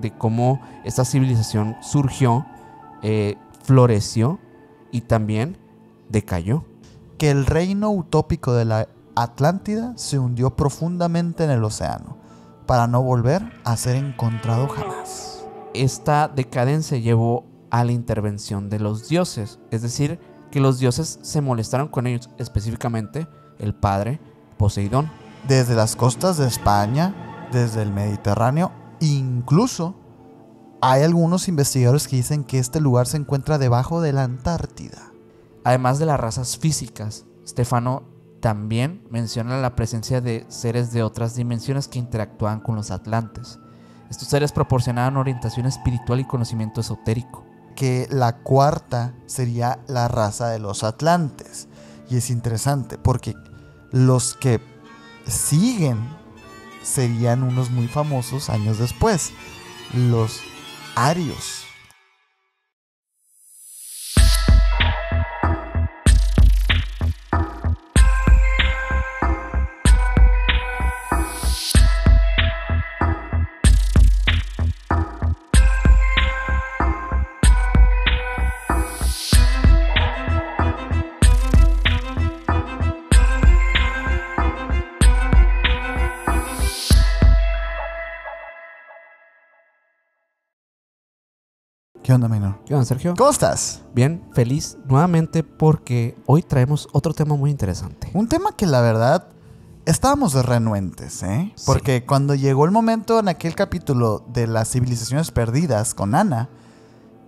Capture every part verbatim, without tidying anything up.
de cómo esta civilización surgió, eh, floreció y también decayó. Que el reino utópico de la Atlántida se hundió profundamente en el océano para no volver a ser encontrado jamás. Esta decadencia llevó a la intervención de los dioses, es decir, que los dioses se molestaron con ellos, específicamente el padre Poseidón. Desde las costas de España, desde el Mediterráneo, incluso hay algunos investigadores que dicen que este lugar se encuentra debajo de la Antártida. Además de las razas físicas, Stefano también menciona la presencia de seres de otras dimensiones que interactuaban con los atlantes. Estos seres proporcionaban orientación espiritual y conocimiento esotérico. Que la cuarta sería la raza de los atlantes. Y es interesante porque los que siguen serían unos muy famosos años después, los arios. ¿Qué onda, Mynor? ¿Qué onda, Sergio? ¿Cómo estás? Bien, feliz nuevamente porque hoy traemos otro tema muy interesante. Un tema que la verdad estábamos renuentes, ¿eh? Sí. Porque cuando llegó el momento en aquel capítulo de las civilizaciones perdidas con Ana,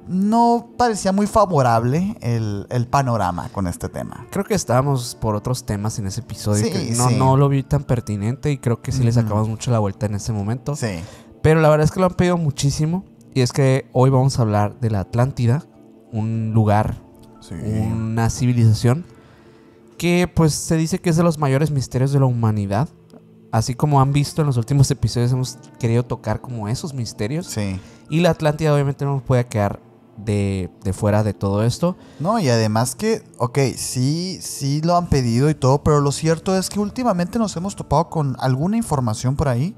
no parecía muy favorable el, el panorama con este tema. Creo que estábamos por otros temas en ese episodio. Sí, que no, sí. no lo vi tan pertinente y creo que sí le sacamos mm. mucho la vuelta en ese momento. Sí. Pero la verdad es que lo han pedido muchísimo. Y es que hoy vamos a hablar de la Atlántida, un lugar, sí. una civilización que pues se dice que es de los mayores misterios de la humanidad. Así como han visto en los últimos episodios, hemos querido tocar como esos misterios. Sí. Y la Atlántida obviamente no puede quedar de, de fuera de todo esto. No, y además que, ok, sí, sí lo han pedido y todo, pero lo cierto es que últimamente nos hemos topado con alguna información por ahí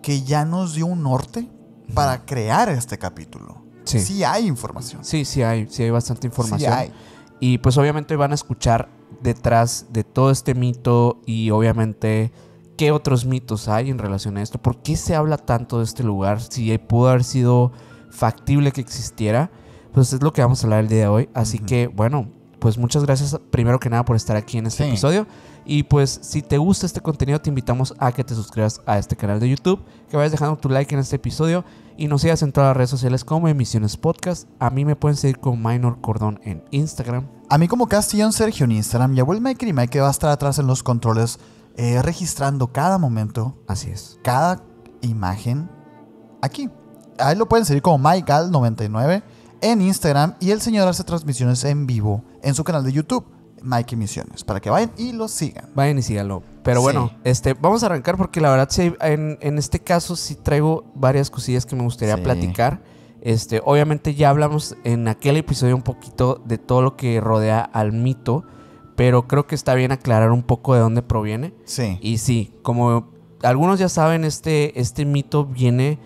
que ya nos dio un norte para crear este capítulo. Sí. Sí hay información. Sí, sí hay. Sí hay bastante información. Sí hay. Y pues obviamente van a escuchar detrás de todo este mito y obviamente qué otros mitos hay en relación a esto. ¿Por qué se habla tanto de este lugar? Si pudo haber sido factible que existiera. Pues es lo que vamos a hablar el día de hoy. Así uh-huh. que bueno, pues muchas gracias primero que nada por estar aquí en este sí. episodio. Y pues si te gusta este contenido, te invitamos a que te suscribas a este canal de YouTube, que vayas dejando tu like en este episodio y nos sigas en todas las redes sociales como Emisiones Podcast. A mí me pueden seguir con Mynor Cordón en Instagram. A mí como Castillón Sergio en Instagram. Y a Will Maker y Mike que va a estar atrás en los controles eh, registrando cada momento. Así es. Cada imagen aquí. Ahí lo pueden seguir como mike gal noventa y nueve en Instagram. Y el señor hace transmisiones en vivo en su canal de YouTube, Mike Emisiones, para que vayan y lo sigan. Vayan y síganlo. Pero bueno, sí. este, vamos a arrancar porque la verdad sí, en, en este caso sí traigo varias cosillas que me gustaría sí. platicar. Este, obviamente ya hablamos en aquel episodio un poquito de todo lo que rodea al mito, pero creo que está bien aclarar un poco de dónde proviene. Sí. Y sí, como algunos ya saben, este, este mito viene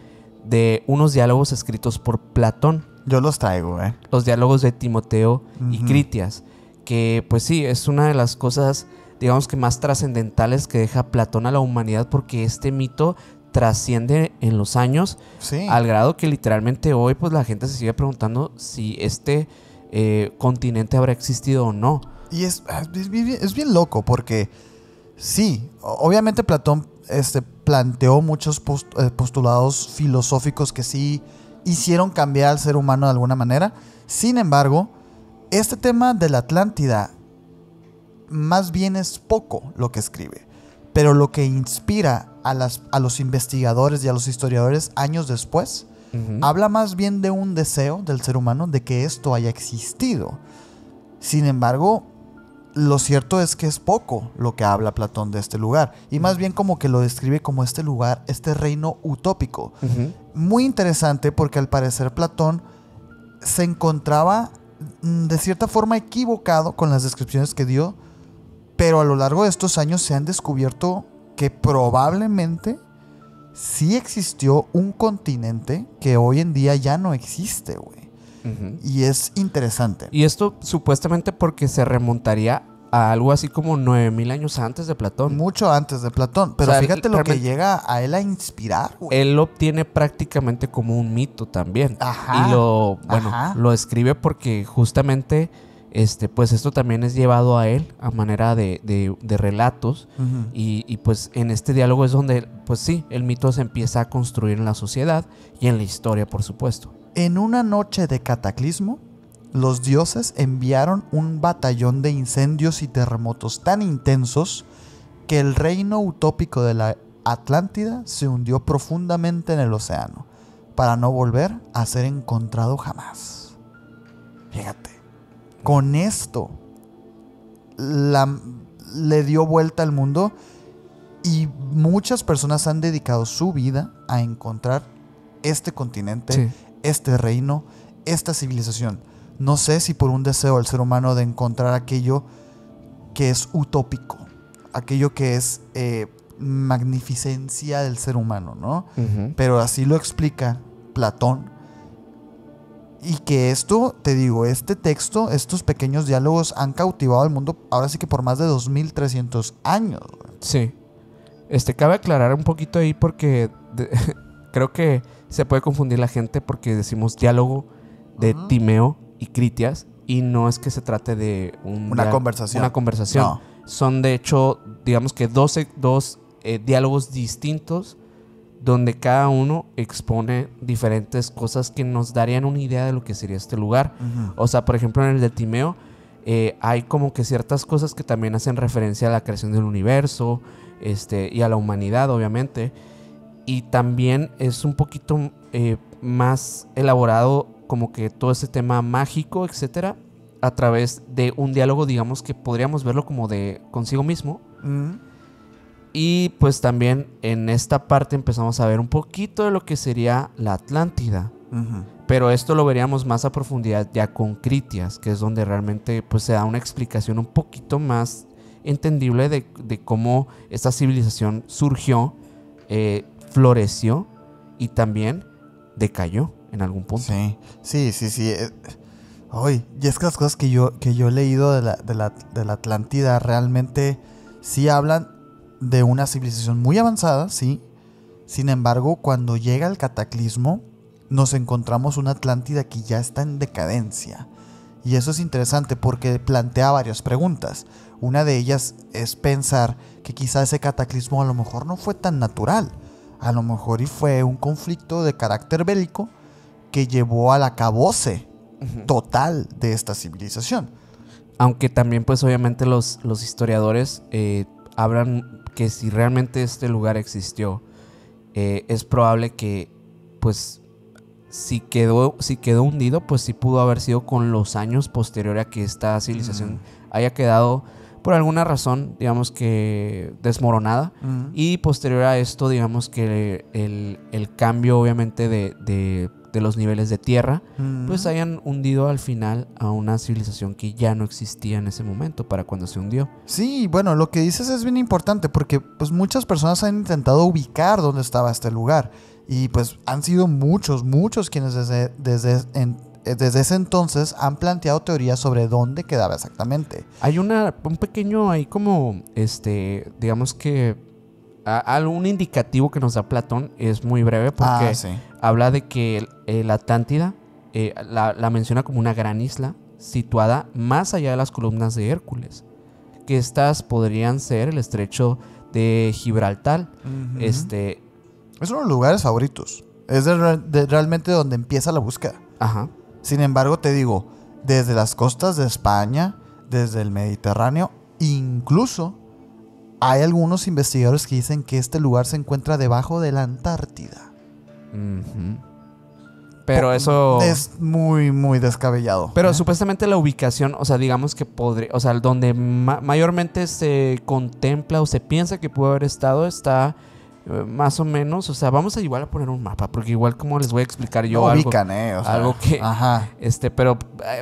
de unos diálogos escritos por Platón. Yo los traigo, ¿eh? Los diálogos de Timoteo uh-huh. y Critias. Que pues sí, es una de las cosas, digamos que más trascendentales que deja Platón a la humanidad, porque este mito trasciende en los años sí. al grado que literalmente hoy pues la gente se sigue preguntando si este eh, continente habrá existido o no. Y es, es, es bien loco porque sí, obviamente Platón este, planteó muchos post, eh, postulados filosóficos que sí hicieron cambiar al ser humano de alguna manera. Sin embargo, este tema de la Atlántida más bien es poco lo que escribe, pero lo que inspira a, las, a los investigadores y a los historiadores años después, uh-huh. habla más bien de un deseo del ser humano de que esto haya existido. Sin embargo, lo cierto es que es poco lo que habla Platón de este lugar, y más bien como que lo describe como este lugar, este reino utópico. Uh-huh. Muy interesante porque al parecer Platón se encontraba de cierta forma equivocado con las descripciones que dio, pero a lo largo de estos años se han descubierto que probablemente sí existió un continente que hoy en día ya no existe, güey. Uh-huh. Y es interesante. Y esto supuestamente porque se remontaría a algo así como nueve mil años antes de Platón. Mucho antes de Platón. Pero o sea, fíjate lo que llega a él a inspirar, güey. Él lo obtiene prácticamente como un mito también. Ajá. Y lo, bueno, ajá, lo escribe porque justamente... Este, pues esto también es llevado a él a manera de, de, de relatos. Uh-huh. y, y pues en este diálogo es donde, pues sí, el mito se empieza a construir en la sociedad y en la historia, por supuesto. En una noche de cataclismo, los dioses enviaron un batallón de incendios y terremotos tan intensos que el reino utópico de la Atlántida se hundió profundamente en el océano para no volver a ser encontrado jamás. Fíjate. Con esto la, le dio vuelta al mundo y muchas personas han dedicado su vida a encontrar este continente, sí, este reino, esta civilización. No sé si por un deseo del ser humano de encontrar aquello que es utópico, aquello que es eh, magnificencia del ser humano, ¿no? Uh-huh. Pero así lo explica Platón. Y que esto, te digo, este texto, estos pequeños diálogos han cautivado al mundo ahora sí que por más de dos mil trescientos años. Sí. Este, cabe aclarar un poquito ahí porque de, creo que se puede confundir la gente porque decimos diálogo de uh-huh. Timeo y Critias y no es que se trate de un una, dia- conversación. una conversación. No. Son de hecho, digamos que doce, dos eh, diálogos distintos donde cada uno expone diferentes cosas que nos darían una idea de lo que sería este lugar. Uh-huh. O sea, por ejemplo, en el de Timeo eh, hay como que ciertas cosas que también hacen referencia a la creación del universo este, y a la humanidad, obviamente. Y también es un poquito eh, más elaborado como que todo ese tema mágico, etcétera, a través de un diálogo, digamos, que podríamos verlo como de consigo mismo. Uh-huh. Y pues también en esta parte empezamos a ver un poquito de lo que sería la Atlántida. Uh-huh. Pero esto lo veríamos más a profundidad ya con Critias, que es donde realmente pues, se da una explicación un poquito más entendible de, de cómo esta civilización surgió, eh, floreció y también decayó en algún punto. Sí, sí, sí, sí. Ay, y es que las cosas que yo, que yo he leído de la, de la, de la Atlántida realmente sí hablan de una civilización muy avanzada, sí. Sin embargo, cuando llega el cataclismo, nos encontramos una Atlántida que ya está en decadencia. Y eso es interesante porque plantea varias preguntas. Una de ellas es pensar que quizá ese cataclismo a lo mejor no fue tan natural. A lo mejor y fue un conflicto de carácter bélico que llevó al acabose uh-huh. total de esta civilización. Aunque también, pues, obviamente los, los historiadores... Eh, hablan que si realmente este lugar existió, eh, es probable que, pues, si quedó, si quedó hundido, pues sí pudo haber sido con los años posterior a que esta civilización mm. haya quedado, por alguna razón, digamos que desmoronada. Mm. Y posterior a esto, digamos que el, el cambio, obviamente, de, de, de los niveles de tierra, mm. pues hayan hundido al final a una civilización que ya no existía en ese momento para cuando se hundió. Sí, bueno, lo que dices es bien importante porque pues muchas personas han intentado ubicar dónde estaba este lugar y pues han sido muchos, muchos quienes desde, desde, en, desde ese entonces han planteado teorías sobre dónde quedaba exactamente. Hay una, un pequeño ahí como, este, digamos que algún indicativo que nos da Platón es muy breve porque ah, sí. habla de que eh, la Atlántida eh, la, la menciona como una gran isla situada más allá de las columnas de Hércules, que estas podrían ser el estrecho de Gibraltar. Uh-huh. Este es uno de los lugares favoritos, es de, de, realmente donde empieza la búsqueda. Ajá. Sin embargo, te digo, desde las costas de España, desde el Mediterráneo, incluso hay algunos investigadores que dicen que este lugar se encuentra debajo de la Antártida. Uh-huh. Pero P- eso... es muy, muy descabellado. Pero ¿eh? Supuestamente la ubicación, o sea, digamos que podría... O sea, donde ma- mayormente se contempla o se piensa que pudo haber estado está más o menos, o sea, vamos a igual a poner un mapa, porque igual como les voy a explicar yo no algo, ubican, eh, o sea, algo que, ajá. este, pero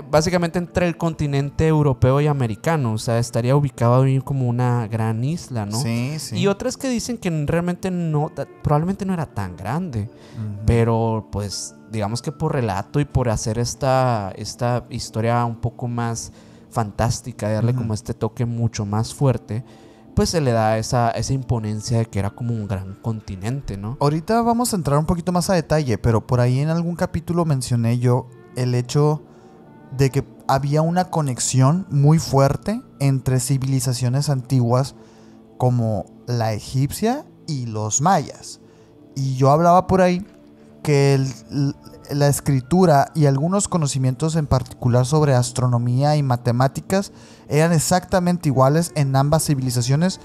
básicamente entre el continente europeo y americano, o sea, estaría ubicado como una gran isla, ¿no? Sí, sí. Y otras que dicen que realmente no, probablemente no era tan grande, uh-huh. pero pues digamos que por relato y por hacer esta, esta historia un poco más fantástica, darle uh-huh. como este toque mucho más fuerte, pues se le da esa, esa imponencia de que era como un gran continente, ¿no? Ahorita vamos a entrar un poquito más a detalle, pero por ahí en algún capítulo mencioné yo el hecho de que había una conexión muy fuerte entre civilizaciones antiguas como la egipcia y los mayas. Y yo hablaba por ahí que el, la escritura y algunos conocimientos en particular sobre astronomía y matemáticas eran exactamente iguales en ambas civilizaciones.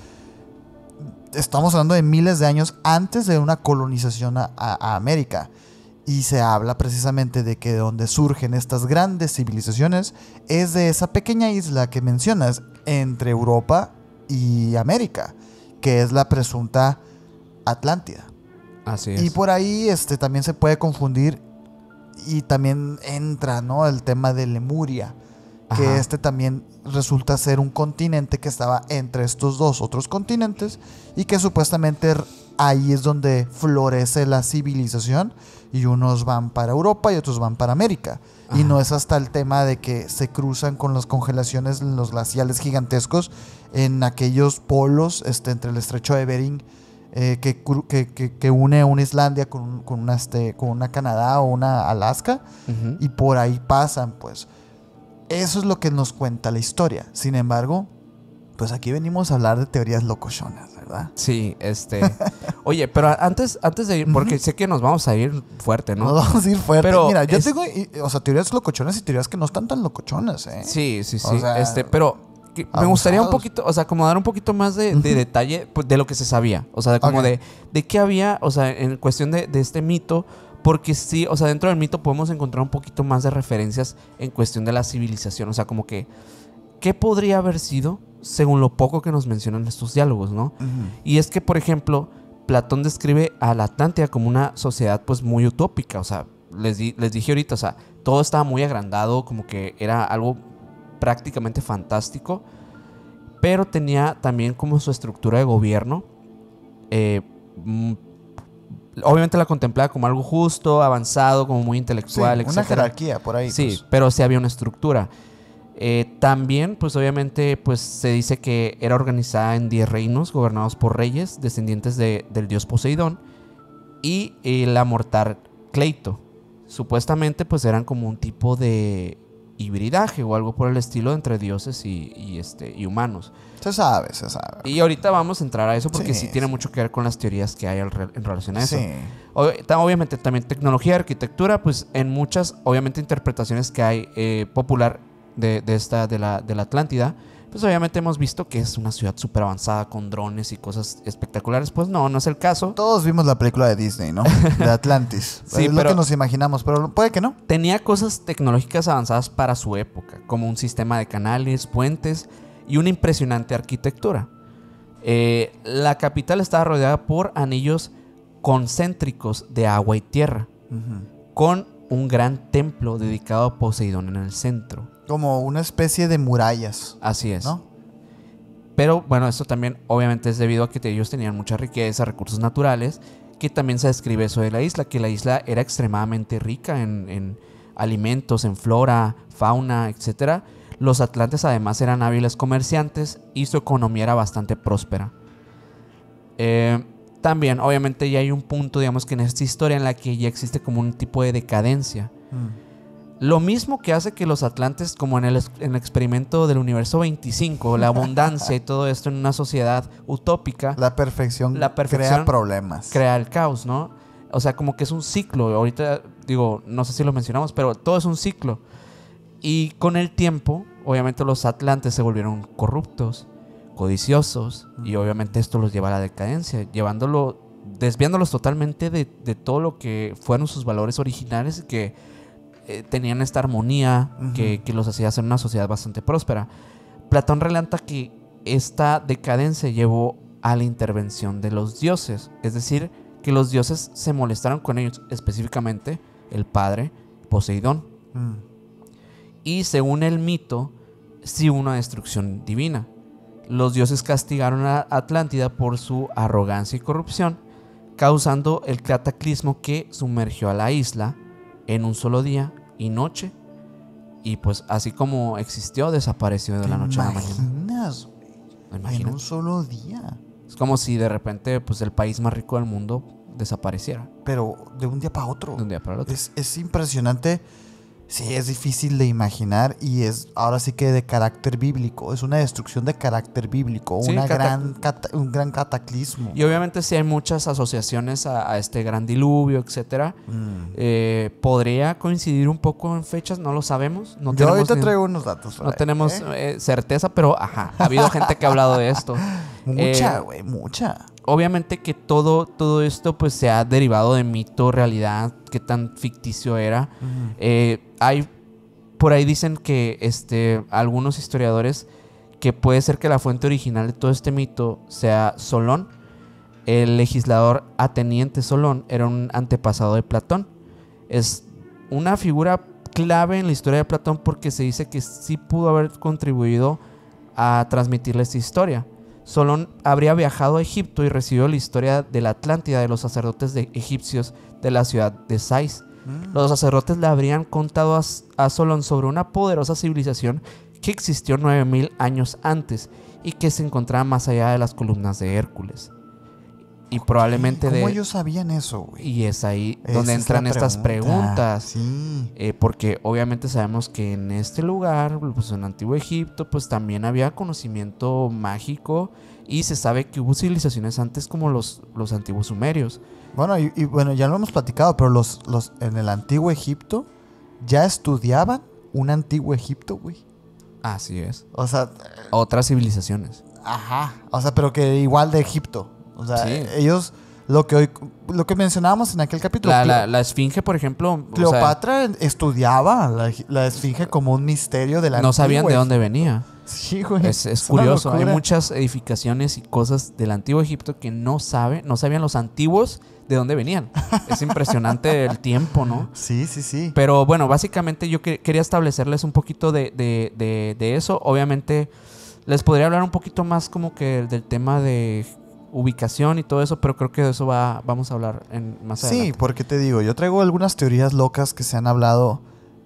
Estamos hablando de miles de años antes de una colonización a, a América. Y se habla precisamente de que de donde surgen estas grandes civilizaciones es de esa pequeña isla que mencionas entre Europa y América, que es la presunta Atlántida. Así es. Y por ahí este, también se puede confundir y también entra, ¿no?, el tema de Lemuria, que ajá. este también resulta ser un continente que estaba entre estos dos otros continentes y que supuestamente ahí es donde florece la civilización y unos van para Europa y otros van para América. Ajá. Y no es hasta el tema de que se cruzan con las congelaciones, los glaciales gigantescos en aquellos polos este, entre el estrecho de Bering eh, que, que, que, que une una Islandia con, con, una, este, con una Canadá o una Alaska, uh-huh. y por ahí pasan, pues. Eso es lo que nos cuenta la historia. Sin embargo, pues aquí venimos a hablar de teorías locochonas, ¿verdad? Sí, este... Oye, pero antes, antes de ir, porque uh-huh. sé que nos vamos a ir fuerte, ¿no? Nos vamos a ir fuerte. Pero mira, yo es... tengo, o sea, teorías locochonas y teorías que no están tan locochonas, ¿eh? Sí, sí, sí. O sea, este, pero me abusados. gustaría un poquito, o sea, como dar un poquito más de, de uh-huh. detalle de lo que se sabía. O sea, de como okay. de, de qué había, o sea, en cuestión de, de este mito... Porque sí, o sea, dentro del mito podemos encontrar un poquito más de referencias en cuestión de la civilización. O sea, como que, ¿qué podría haber sido según lo poco que nos mencionan estos diálogos, no? Uh-huh. Y es que, por ejemplo, Platón describe a la Atlántida como una sociedad, pues, muy utópica. O sea, les, di- les dije ahorita, o sea, todo estaba muy agrandado, como que era algo prácticamente fantástico. Pero tenía también como su estructura de gobierno, eh... obviamente la contemplaba como algo justo, avanzado, como muy intelectual, sí, etcétera. Una jerarquía por ahí. Sí, pues. Pero sí había una estructura. Eh, también, pues obviamente, pues se dice que era organizada en diez reinos gobernados por reyes, descendientes de, del dios Poseidón y el mortal Cleito. Supuestamente, pues eran como un tipo de hibridaje o algo por el estilo entre dioses y, y, este, y humanos. Se sabe, se sabe. Y ahorita vamos a entrar a eso porque sí, sí tiene sí. mucho que ver con las teorías que hay en relación a eso. Sí. Obviamente también tecnología, arquitectura, pues en muchas, obviamente, interpretaciones que hay eh, popular de, de esta, de la, de la Atlántida, pues obviamente hemos visto que es una ciudad súper avanzada con drones y cosas espectaculares. Pues no, no es el caso. Todos vimos la película de Disney, ¿no? De Atlantis. Sí, es pero lo que nos imaginamos, pero puede que no. Tenía cosas tecnológicas avanzadas para su época, como un sistema de canales, puentes y una impresionante arquitectura. Eh, la capital estaba rodeada por anillos concéntricos de agua y tierra, uh-huh. con un gran templo dedicado a Poseidón en el centro. Como una especie de murallas. Así es, ¿no? Pero bueno, esto también obviamente es debido a que ellos tenían mucha riqueza, recursos naturales, que también se describe eso de la isla, que la isla era extremadamente rica en, en alimentos, en flora, fauna, etcétera. Los atlantes además eran hábiles comerciantes y su economía era bastante próspera. Eh, también obviamente ya hay un punto, digamos, que en esta historia en la que ya existe como un tipo de decadencia. Mm. Lo mismo que hace que los atlantes, como en el, en el experimento del universo veinticinco, la abundancia y todo esto en una sociedad utópica. La perfección, la perfección crea problemas. Crea el caos, ¿no? O sea, como que es un ciclo. Ahorita, digo, no sé si lo mencionamos, pero todo es un ciclo. Y con el tiempo, obviamente los atlantes se volvieron corruptos, codiciosos, y obviamente esto los lleva a la decadencia, llevándolo, desviándolos totalmente de, de todo lo que fueron sus valores originales que Eh, tenían esta armonía uh-huh. que, que los hacía ser una sociedad bastante próspera. Platón relata que esta decadencia llevó a la intervención de los dioses, es decir, que los dioses se molestaron con ellos, específicamente el padre Poseidón. Mm. Y según el mito, sí hubo una destrucción divina. Los dioses castigaron a Atlántida por su arrogancia y corrupción, causando el cataclismo que sumergió a la isla en un solo día y noche. Y pues así como existió, desapareció de la noche a la mañana. Imagínate. En un solo día. Es como si de repente pues el país más rico del mundo desapareciera. Pero de un día para otro. De un día para el otro. Es, es impresionante. Sí, es difícil de imaginar y es ahora sí que de carácter bíblico. Es una destrucción de carácter bíblico, sí, una gran, cata, un gran cataclismo. Y obviamente sí hay muchas asociaciones a, a este gran diluvio, etcétera. Mm. Eh, ¿Podría coincidir un poco en fechas? No lo sabemos. No Yo ahorita ni, traigo unos datos. No ahí, tenemos ¿eh? Eh, certeza, pero ajá, ha habido gente que ha hablado de esto. Mucha, güey, eh, mucha. Obviamente que todo, todo esto pues se ha derivado de mito, realidad, qué tan ficticio era. Uh-huh. eh, hay, por ahí dicen que este, algunos historiadores que puede ser que la fuente original de todo este mito sea Solón. El legislador ateniente Solón era un antepasado de Platón. Es una figura clave en la historia de Platón porque se dice que sí pudo haber contribuido a transmitirle esta historia. Solón habría viajado a Egipto y recibió la historia de la Atlántida de los sacerdotes de egipcios de la ciudad de Saís. Mm. Los sacerdotes le habrían contado a, a Solón sobre una poderosa civilización que existió nueve mil años antes y que se encontraba más allá de las columnas de Hércules. Y probablemente de... ¿Cómo ellos sabían eso, güey? Y es ahí Esa donde entran es la pregunta. Estas preguntas. Sí. Eh, porque obviamente sabemos que en este lugar, pues en el Antiguo Egipto, pues también había conocimiento mágico y se sabe que hubo civilizaciones antes como los, los antiguos sumerios. Bueno, y, y bueno, ya lo hemos platicado, pero los, los en el Antiguo Egipto ya estudiaban un Antiguo Egipto, güey. Así es. O sea... Otras civilizaciones. Ajá. O sea, pero que igual de Egipto. O sea, sí. ellos, lo que hoy, lo que mencionábamos en aquel capítulo. La, la, la esfinge, por ejemplo. Cleopatra o sea, estudiaba la, la esfinge como un misterio de la No sabían de dónde venía. Sí, güey. Es, es, es curioso. Hay muchas edificaciones y cosas del Antiguo Egipto que no sabe, no sabían los antiguos de dónde venían. Es impresionante el tiempo, ¿no? Sí, sí, sí. Pero bueno, básicamente yo que, quería establecerles un poquito de, de, de, de eso. Obviamente, les podría hablar un poquito más como que del tema de... ubicación y todo eso, pero creo que de eso va, vamos a hablar en, más adelante. Sí, porque te digo, yo traigo algunas teorías locas que se han hablado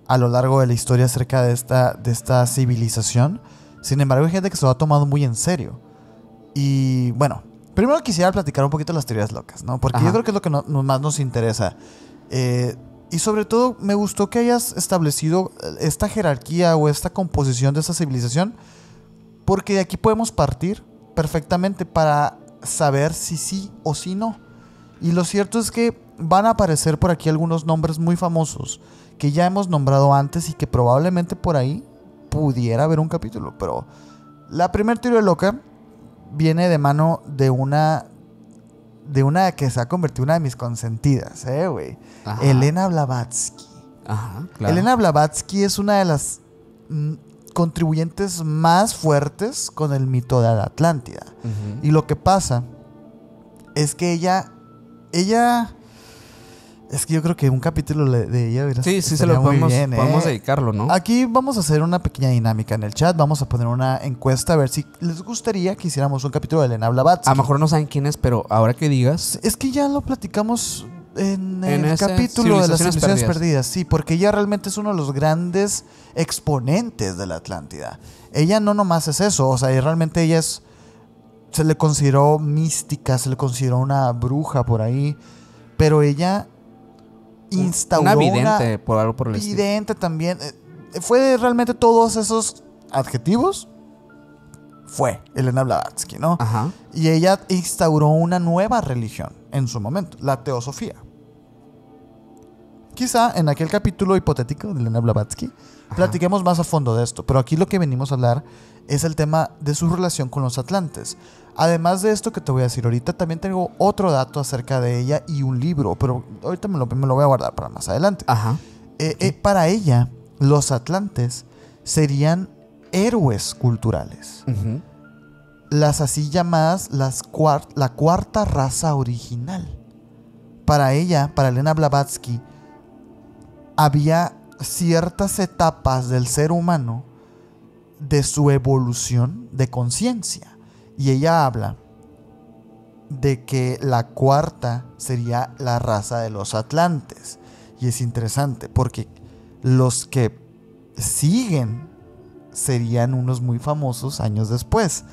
a lo largo de la historia acerca de esta, de esta civilización. Sin embargo, hay gente que se lo ha tomado muy en serio. Y bueno, primero quisiera platicar un poquito de las teorías locas, ¿no? Porque Ajá. yo creo que es lo que no, no, más nos interesa. Eh, y sobre todo, me gustó que hayas establecido esta jerarquía o esta composición de esta civilización, porque de aquí podemos partir perfectamente para saber si sí o si no. Y lo cierto es que van a aparecer por aquí algunos nombres muy famosos que ya hemos nombrado antes y que probablemente por ahí pudiera haber un capítulo. Pero la primera teoría loca viene de mano de una de una que se ha convertido en una de mis consentidas, eh, güey. Helena Blavatsky. Ajá, claro. Helena Blavatsky es una de las mm, contribuyentes más fuertes con el mito de la Atlántida. Uh-huh. Y lo que pasa es que ella ella es que yo creo que un capítulo de ella ¿verdad? Sí, sí, se lo podemos, bien, podemos eh. dedicarlo, ¿no? Aquí vamos a hacer una pequeña dinámica en el chat. Vamos a poner una encuesta a ver si les gustaría que hiciéramos un capítulo de Helena Blavatsky. A lo mejor no saben quién es, pero ahora que digas... Es que ya lo platicamos en, en el capítulo de las civilizaciones perdidas. Sí, porque ella realmente es uno de los grandes exponentes de la Atlántida. Ella no nomás es eso, o sea, realmente ella es... Se le consideró mística, se le consideró una bruja por ahí, pero ella instauró una... vidente, por algo por el estilo. Vidente también. Fue realmente todos esos adjetivos... Fue Helena Blavatsky, ¿no? Ajá. Y ella instauró una nueva religión en su momento, la teosofía. Quizá en aquel capítulo hipotético de Helena Blavatsky Ajá. platiquemos más a fondo de esto, pero aquí lo que venimos a hablar es el tema de su relación con los atlantes. Además de esto que te voy a decir ahorita, también tengo otro dato acerca de ella y un libro, pero ahorita me lo, me lo voy a guardar para más adelante. Ajá. Eh, eh, para ella, los atlantes serían héroes culturales. Uh-huh. las así llamadas las cuart la cuarta raza original. Para ella, para Helena Blavatsky, había ciertas etapas del ser humano de su evolución de conciencia, y ella habla de que la cuarta sería la raza de los atlantes. Y es interesante porque los que siguen serían unos muy famosos años después,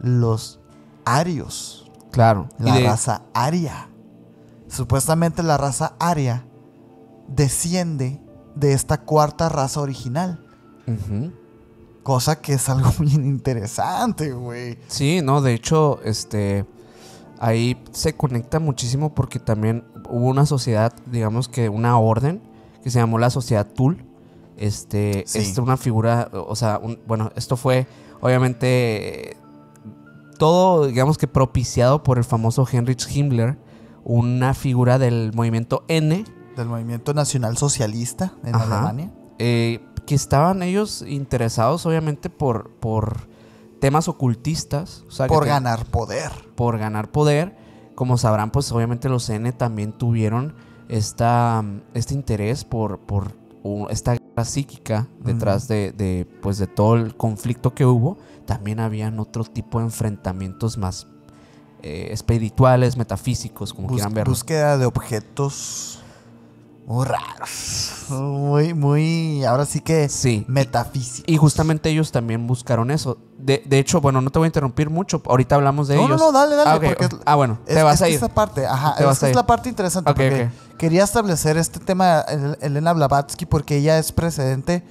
los arios. Claro. La de... raza aria. Supuestamente la raza aria desciende de esta cuarta raza original. Uh-huh. Cosa que es algo bien interesante, güey. Sí, no, de hecho, este... ahí se conecta muchísimo porque también hubo una sociedad, digamos que una orden, que se llamó la Sociedad Thule. Este, sí. Esta una figura, o sea, un, bueno, esto fue obviamente todo, digamos que propiciado por el famoso Heinrich Himmler, una figura del movimiento N. Del movimiento nacional socialista en Ajá. Alemania. Eh, que estaban ellos interesados obviamente por, por temas ocultistas. O sea, por que ganar te, poder. Por ganar poder. Como sabrán, pues obviamente los N también tuvieron esta, este interés por... por esta guerra psíquica detrás uh-huh. de, de, pues de todo el conflicto que hubo. También habían otro tipo de enfrentamientos más eh, espirituales, metafísicos, como Bus quieran verlo. Búsqueda de objetos muy raros, muy, muy, ahora sí que sí. metafísicos. Y justamente ellos también buscaron eso. De, de hecho, bueno, no te voy a interrumpir mucho. Ahorita hablamos de no, ellos. No, no, dale, dale. Ah, okay. porque ah bueno, es, te vas es a ir. Esta parte, ajá, te vas a ir. Es la parte interesante. Okay, porque okay. quería establecer este tema de Helena Blavatsky porque ella es precedente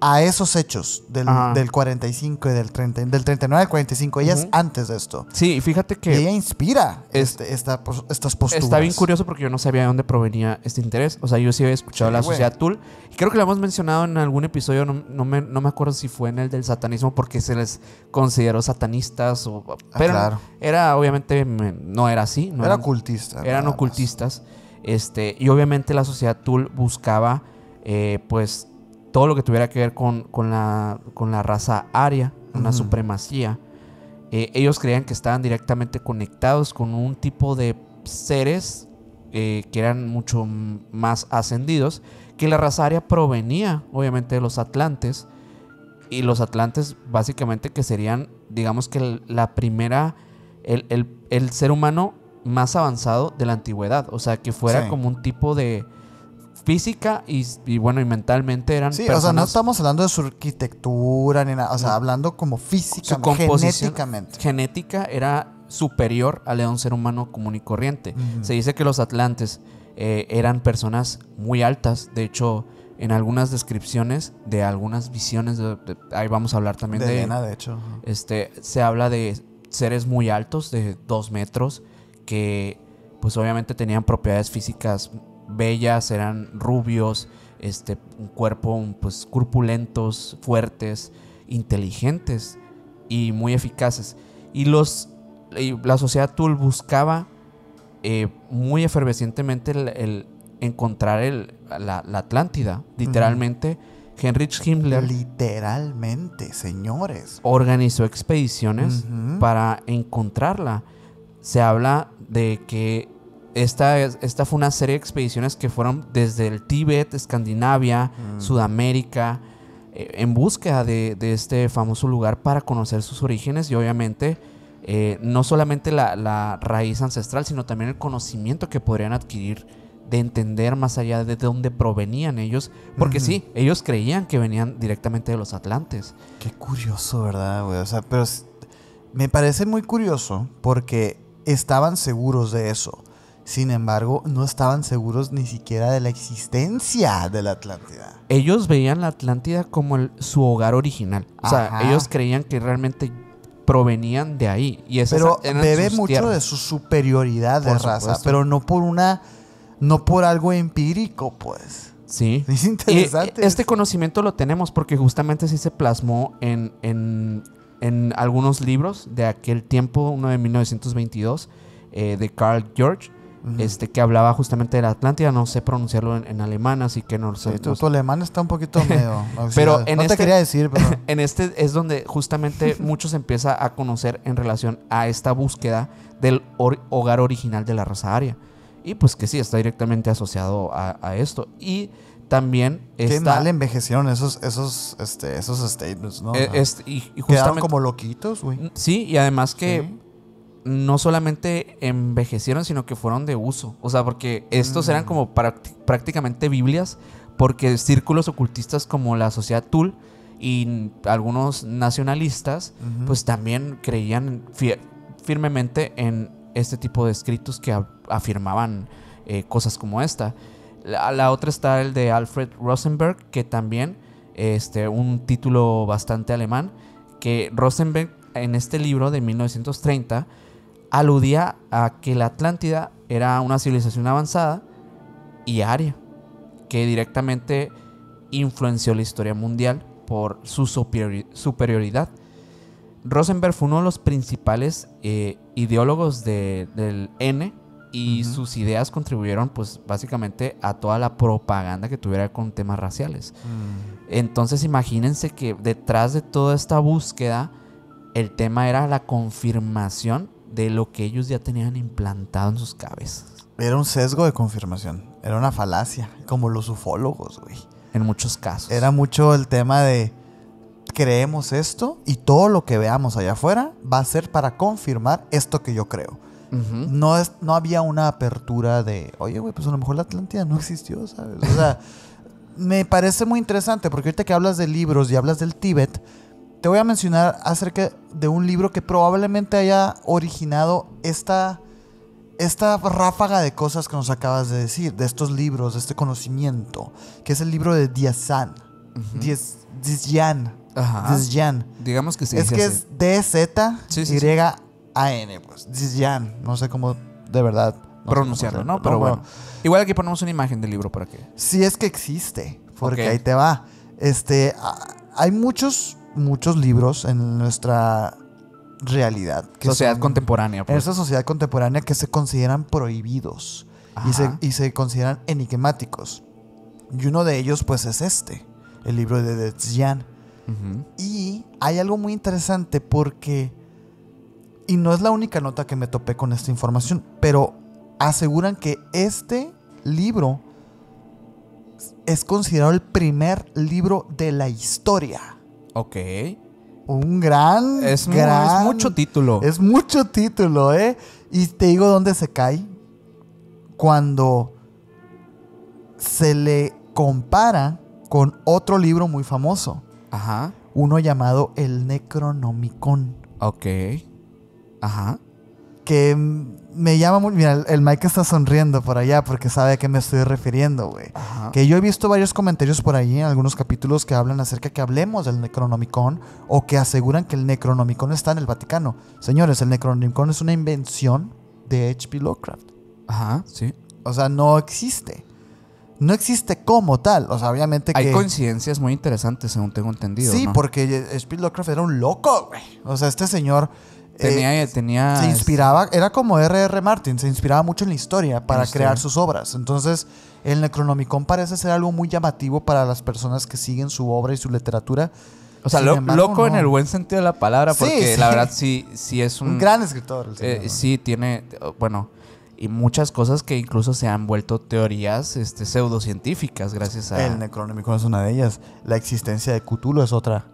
a esos hechos del, del cuarenta y cinco y del treinta, del treinta y nueve al cuarenta y cinco. Ella uh-huh. es antes de esto. Sí, fíjate que... ella inspira es, este, esta, estas posturas. Está bien curioso porque yo no sabía de dónde provenía este interés. O sea, yo sí había escuchado sí, la güey. Sociedad Thule. Creo que la hemos mencionado en algún episodio, no, no, me, no me acuerdo si fue en el del satanismo porque se les consideró satanistas. O, pero ah, claro. era, obviamente, me, no era así. No era eran, ocultista. Eran ocultistas. Este, y obviamente la Sociedad Thule buscaba, eh, pues... todo lo que tuviera que ver con, con, la, con la raza aria, con la uh-huh. supremacía. Eh, ellos creían que estaban directamente conectados con un tipo de seres eh, que eran mucho más ascendidos, que la raza aria provenía obviamente de los atlantes, y los atlantes básicamente que serían, digamos que la primera, el, el, el ser humano más avanzado de la antigüedad, o sea que fuera sí. como un tipo de... física y, y bueno, y mentalmente eran sí, personas... o sea, no estamos hablando de su arquitectura ni nada, o sea, no. hablando como física, genéticamente. Genética era superior a la de un ser humano común y corriente. Uh-huh. Se dice que los atlantes eh, eran personas muy altas, de hecho, en algunas descripciones de algunas visiones, de, de, ahí vamos a hablar también de... de, Elena, de hecho. Este, se habla de seres muy altos, de dos metros, que pues obviamente tenían propiedades físicas... bellas, eran rubios, este, un cuerpo pues corpulentos, fuertes, inteligentes y muy eficaces. Y los y la Sociedad Thule buscaba eh, muy efervescientemente el, el encontrar el, la, la Atlántida, literalmente. Uh-huh. Heinrich Himmler literalmente, señores, organizó expediciones uh-huh. para encontrarla. Se habla de que Esta, esta fue una serie de expediciones que fueron desde el Tíbet, Escandinavia, mm. Sudamérica, eh, en búsqueda de, de este famoso lugar para conocer sus orígenes y obviamente eh, no solamente la, la raíz ancestral, sino también el conocimiento que podrían adquirir de entender más allá de dónde provenían ellos. Porque mm. sí, ellos creían que venían directamente de los atlantes. Qué curioso, ¿verdad, güey? O sea, pero es, me parece muy curioso porque estaban seguros de eso. Sin embargo, no estaban seguros ni siquiera de la existencia de la Atlántida. Ellos veían la Atlántida como el, su hogar original. O sea, Ajá. ellos creían que realmente provenían de ahí. Y pero bebe mucho tierras. De su superioridad por de raza, supuesto. Pero no por una, no por algo empírico, pues. Sí. Es interesante. Y este conocimiento lo tenemos porque justamente sí se plasmó en, en, en algunos libros de aquel tiempo, uno de mil novecientos veintidós, eh, de Carl George. uh-huh. este, que hablaba justamente de la Atlántida. No sé pronunciarlo en, en alemán, así que no sé. Sí, tu, tu alemán está un poquito medio pero en no este, te quería decir, pero... en este es donde justamente muchos empieza a conocer en relación a esta búsqueda del or- hogar original de la raza aria. Y pues que sí, está directamente asociado a, a esto. Y también está... Qué mal envejecieron esos, esos, este, esos statements, ¿no? Eh, es, y, y quedaron como loquitos, güey. Sí, y además que sí. no solamente envejecieron, sino que fueron de uso. O sea, porque estos mm. eran como práct- prácticamente Biblias, porque círculos ocultistas como la Sociedad Thule y algunos nacionalistas, uh-huh. pues también creían fie- firmemente en este tipo de escritos que a- afirmaban eh, cosas como esta. La, la otra está el de Alfred Rosenberg, que también, este, un título bastante alemán, que Rosenberg en este libro de mil novecientos treinta aludía a que la Atlántida era una civilización avanzada y aria, que directamente influenció la historia mundial por su superiori- superioridad. Rosenberg fue uno de los principales eh, ideólogos de, del N, y uh-huh. sus ideas contribuyeron pues básicamente a toda la propaganda que tuviera con temas raciales. Uh-huh. Entonces imagínense que detrás de toda esta búsqueda el tema era la confirmación de lo que ellos ya tenían implantado en sus cabezas. Era un sesgo de confirmación, era una falacia, como los ufólogos, güey. En muchos casos. Era mucho el tema de creemos esto y todo lo que veamos allá afuera va a ser para confirmar esto que yo creo. Uh-huh. No, es, no había una apertura de, oye, güey, pues a lo mejor la Atlántida no existió, ¿sabes? O sea, me parece muy interesante porque ahorita que hablas de libros y hablas del Tíbet, te voy a mencionar acerca de un libro que probablemente haya originado esta, esta ráfaga de cosas que nos acabas de decir, de estos libros, de este conocimiento, que es el libro de Dzyan. Uh-huh. Diez, Dzyan. Ajá. Dzyan. Digamos que sí. Es que es D Z Y A N. Sí, sí, sí. A N, pues, Dzyan, no sé cómo de verdad no pronunciarlo, ¿no? Pero no, bueno. bueno. Igual aquí ponemos una imagen del libro para que... Sí, es que existe, porque okay. ahí te va. Este, hay muchos, muchos libros en nuestra realidad. Que sociedad son, contemporánea. Pues. En esta sociedad contemporánea que se consideran prohibidos y se, y se consideran enigmáticos. Y uno de ellos, pues, es este, el libro de Dzyan. Uh-huh. Y hay algo muy interesante porque... Y no es la única nota que me topé con esta información, pero aseguran que este libro es considerado el primer libro de la historia. Ok. Un gran... Es, gran, es mucho título. Es mucho título, ¿eh? Y te digo dónde se cae. Cuando se le compara con otro libro muy famoso. Ajá. Uno llamado el Necronomicon. Ok. Ajá. Que me llama muy... Mira, el Mike está sonriendo por allá porque sabe a qué me estoy refiriendo, güey. Que yo he visto varios comentarios por ahí en algunos capítulos que hablan acerca que hablemos del Necronomicon o que aseguran que el Necronomicon está en el Vaticano. Señores, el Necronomicon es una invención de H P Lovecraft. Ajá, sí. O sea, no existe. No existe como tal. O sea, obviamente que... Hay coincidencias muy interesantes, según tengo entendido. Sí, ¿no? Porque H P Lovecraft era un loco, güey. O sea, este señor... Tenía, eh, tenía... Se inspiraba, era como R R. Martin, se inspiraba mucho en la historia para sí, crear sí. sus obras. Entonces, el Necronomicon parece ser algo muy llamativo para las personas que siguen su obra y su literatura. O sea, lo, embargo, loco no. en el buen sentido de la palabra, porque sí, sí. la verdad sí, sí es un... Un gran escritor. El señor, eh, ¿no? Sí, tiene, bueno, y muchas cosas que incluso se han vuelto teorías este, pseudocientíficas gracias a... El Necronomicon es una de ellas. La existencia de Cthulhu es otra.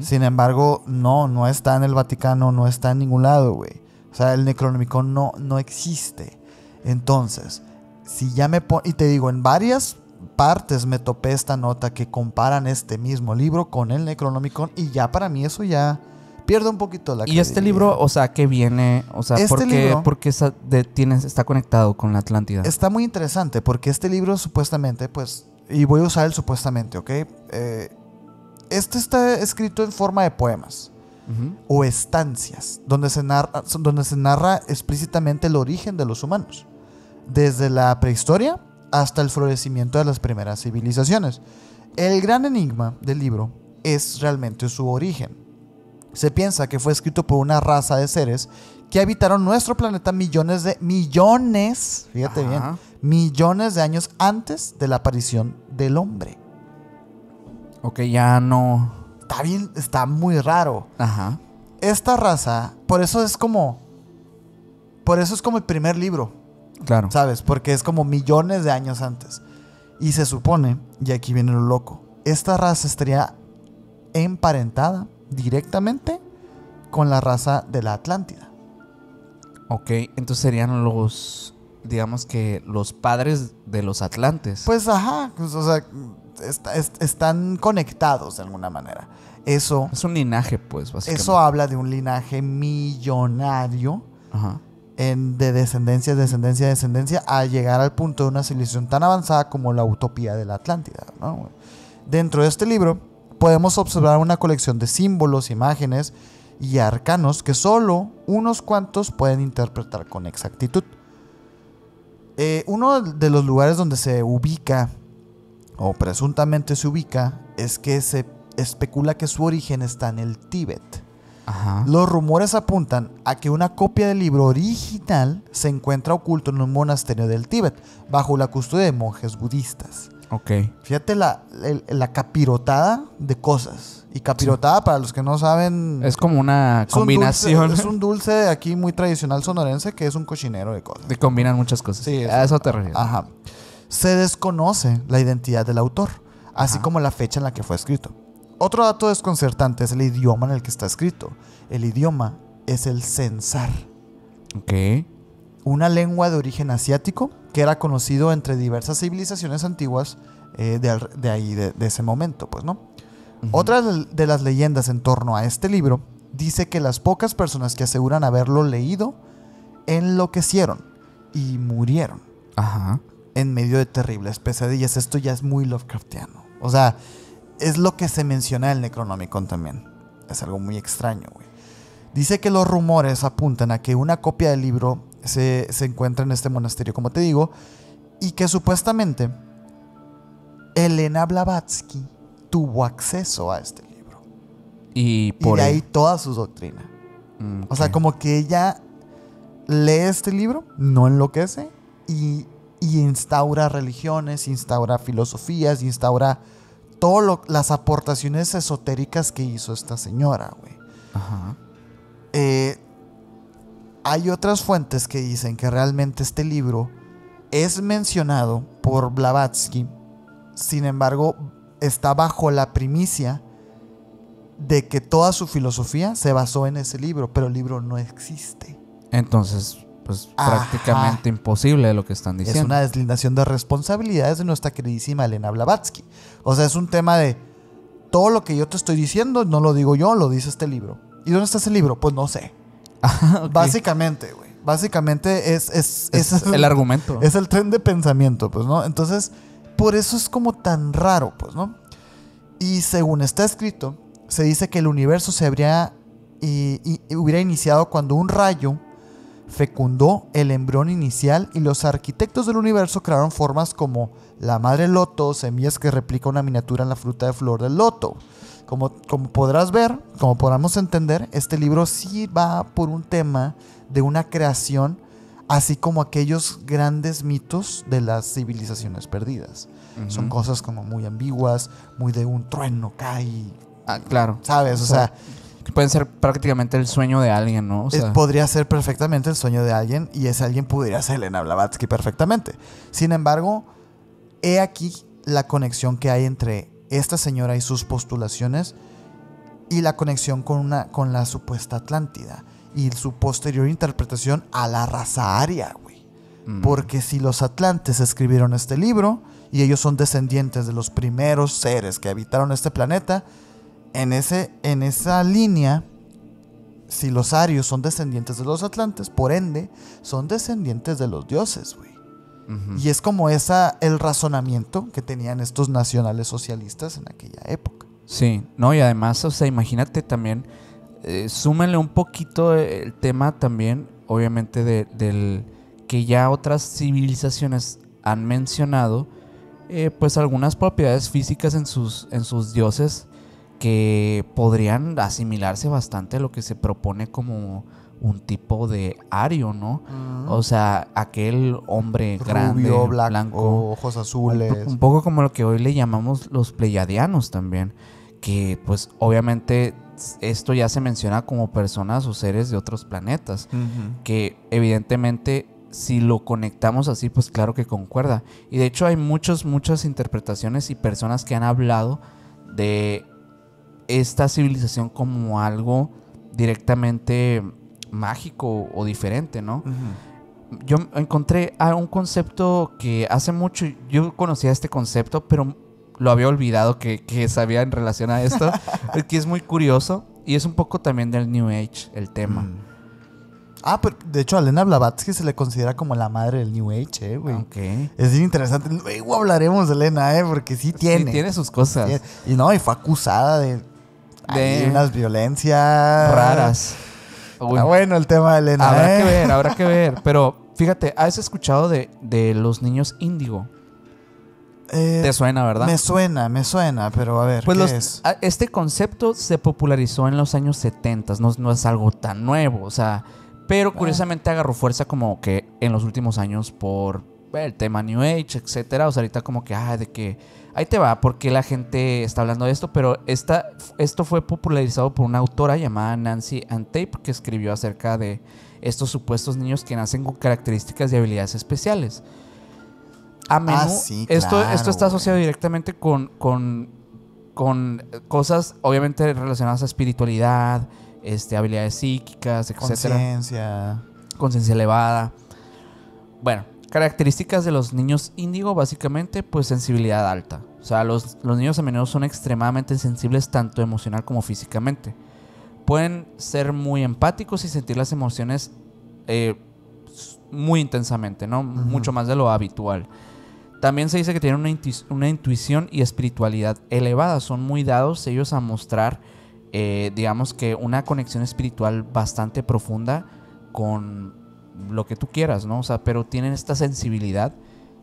Sin embargo, no, no está en el Vaticano, no está en ningún lado, güey. O sea, el Necronomicon no, no existe. Entonces, si ya me pon- y te digo, en varias partes me topé esta nota que comparan este mismo libro con el Necronomicon y ya para mí eso ya pierde un poquito la credibilidad. Y este libro, o sea, ¿qué viene? O sea, este ¿por qué, libro, ¿por qué está, de, tienes, está conectado con la Atlántida? Está muy interesante porque este libro supuestamente, pues, y voy a usar el supuestamente, ¿ok? Eh... Este está escrito en forma de poemas uh-huh. o estancias, donde se, narra, donde se narra explícitamente el origen de los humanos, desde la prehistoria hasta el florecimiento de las primeras civilizaciones. El gran enigma del libro es realmente su origen. Se piensa que fue escrito por una raza de seres que habitaron nuestro planeta millones de... Millones, fíjate Ajá. bien, millones de años antes de la aparición del hombre. Ok, ya no... Está bien, está muy raro. Ajá. Esta raza, por eso es como... Por eso es como el primer libro. Claro. ¿Sabes? Porque es como millones de años antes. Y se supone, y aquí viene lo loco, esta raza estaría emparentada directamente con la raza de la Atlántida. Ok, entonces serían los, digamos que los padres de los atlantes. Pues ajá, pues, o sea, está, est- están conectados de alguna manera. Eso es un linaje, pues, básicamente. Eso habla de un linaje millonario. Ajá. En, de descendencia, descendencia, descendencia, a llegar al punto de una civilización tan avanzada como la utopía de la Atlántida, ¿no? Dentro de este libro podemos observar una colección de símbolos, imágenes y arcanos que solo unos cuantos pueden interpretar con exactitud. Eh, uno de los lugares donde se ubica, o presuntamente se ubica, es que se especula que su origen está en el Tíbet. Ajá. Los rumores apuntan a que una copia del libro original se encuentra oculto en un monasterio del Tíbet, bajo la custodia de monjes budistas. Ok. Fíjate la, la, la capirotada de cosas. Y capirotada, sí, para los que no saben... Es como una es combinación. Un dulce, es un dulce aquí muy tradicional sonorense que es un cochinero de cosas. Te combinan muchas cosas. Sí. Eso, a eso te refieres. Ajá. Se desconoce la identidad del autor, así Ajá. como la fecha en la que fue escrito. Otro dato desconcertante es el idioma en el que está escrito. El idioma es el sensar. Ok. Una lengua de origen asiático que era conocido entre diversas civilizaciones antiguas eh, de, de ahí, de, de ese momento, pues, ¿no? Uh-huh. Otra de las leyendas en torno a este libro dice que las pocas personas que aseguran haberlo leído enloquecieron y murieron. Ajá. En medio de terribles pesadillas. Esto ya es muy Lovecraftiano. O sea... Es lo que se menciona en el Necronomicon también. Es algo muy extraño, güey. Dice que los rumores apuntan a que una copia del libro se, se encuentra en este monasterio, como te digo, y que supuestamente Helena Blavatsky tuvo acceso a este libro. Y, por y de ahí toda su doctrina. Okay. O sea, como que ella lee este libro, no enloquece, y, y instaura religiones, instaura filosofías, instaura... todas las aportaciones esotéricas que hizo esta señora, güey. Ajá. Eh, hay otras fuentes que dicen que realmente este libro es mencionado por Blavatsky. Sin embargo, está bajo la primicia de que toda su filosofía se basó en ese libro, pero el libro no existe. Entonces, pues Ajá. prácticamente imposible lo que están diciendo. Es una deslindación de responsabilidades de nuestra queridísima Helena Blavatsky. O sea, es un tema de todo lo que yo te estoy diciendo, no lo digo yo, lo dice este libro. ¿Y dónde está ese libro? Pues no sé. Ah, okay. Básicamente, güey. Básicamente es, es, es, es el argumento. Es el tren de pensamiento, pues, ¿no? Entonces, por eso es como tan raro, pues, ¿no? Y según está escrito, se dice que el universo se habría y, y, y hubiera iniciado cuando un rayo fecundó el embrión inicial y los arquitectos del universo crearon formas como la madre loto, semillas que replica una miniatura en la fruta de flor del loto. Como, como podrás ver, como podamos entender, este libro sí va por un tema de una creación, así como aquellos grandes mitos de las civilizaciones perdidas. Uh-huh. Son cosas como muy ambiguas, muy de un trueno cae. Ah, claro. ¿Sabes? O sea... Pueden ser prácticamente el sueño de alguien, ¿no? O sea, podría ser perfectamente el sueño de alguien y ese alguien pudiera ser Helena Blavatsky perfectamente. Sin embargo, he aquí la conexión que hay entre esta señora y sus postulaciones y la conexión con, una, con la supuesta Atlántida y su posterior interpretación a la raza aria, güey. Mm. Porque si los atlantes escribieron este libro y ellos son descendientes de los primeros seres que habitaron este planeta... En, ese, en esa línea, si los arios son descendientes de los atlantes, por ende, son descendientes de los dioses, güey. Uh-huh. Y es como esa, el razonamiento que tenían estos nacionales socialistas en aquella época. Sí, no, y además, o sea, imagínate también, eh, súmenle un poquito el tema también, obviamente, de, del que ya otras civilizaciones han mencionado, eh, pues algunas propiedades físicas en sus, en sus dioses. que podrían asimilarse bastante a lo que se propone como un tipo de ario, ¿no? Uh-huh. O sea, aquel hombre rubio, grande, blanco, blanco, ojos azules. Un, un poco como lo que hoy le llamamos los pleiadianos también, que pues obviamente esto ya se menciona como personas o seres de otros planetas, uh-huh, que evidentemente si lo conectamos así, pues claro que concuerda. Y de hecho hay muchas, muchas interpretaciones y personas que han hablado de esta civilización como algo directamente mágico o diferente, ¿no? Uh-huh. Yo encontré a un concepto que hace mucho, yo conocía este concepto, pero lo había olvidado que, que sabía en relación a esto, que es muy curioso y es un poco también del New Age el tema. Mm. Ah, pero de hecho a Helena Blavatsky se le considera como la madre del New Age, eh, güey. Okay. Es bien interesante. Luego hablaremos de Helena, eh, porque sí tiene. Sí, tiene sus cosas. Sí, y no, y fue acusada de, de... Ay, unas violencias raras. Uy. Ah, bueno, el tema de Helena. Habrá eh. que ver, habrá que ver. Pero fíjate, ¿has escuchado de, de los niños índigo? Eh, Te suena, ¿verdad? Me suena, me suena, pero a ver, pues ¿qué los, es? Este concepto se popularizó en los años setenta, no, no es algo tan nuevo, o sea, pero curiosamente agarró fuerza como que en los últimos años por el tema New Age, etcétera. O sea, ahorita como que, ah, de que ahí te va, porque la gente está hablando de esto, pero esta, esto fue popularizado por una autora llamada Nancy Antape, que escribió acerca de estos supuestos niños que nacen con características y habilidades especiales. A menudo, ah, sí, esto, claro, esto está asociado güey. directamente con, con, con cosas obviamente relacionadas a espiritualidad, este, habilidades psíquicas, etcétera. Conciencia. Conciencia elevada. Bueno, características de los niños índigo, básicamente, pues sensibilidad alta. O sea, los, los niños a menudo son extremadamente sensibles tanto emocional como físicamente. Pueden ser muy empáticos y sentir las emociones eh, muy intensamente, ¿no? Uh-huh. Mucho más de lo habitual. También se dice que tienen una, intu una intuición y espiritualidad elevada. Son muy dados ellos a mostrar, eh, digamos que una conexión espiritual bastante profunda con lo que tú quieras, ¿no? O sea, pero tienen esta sensibilidad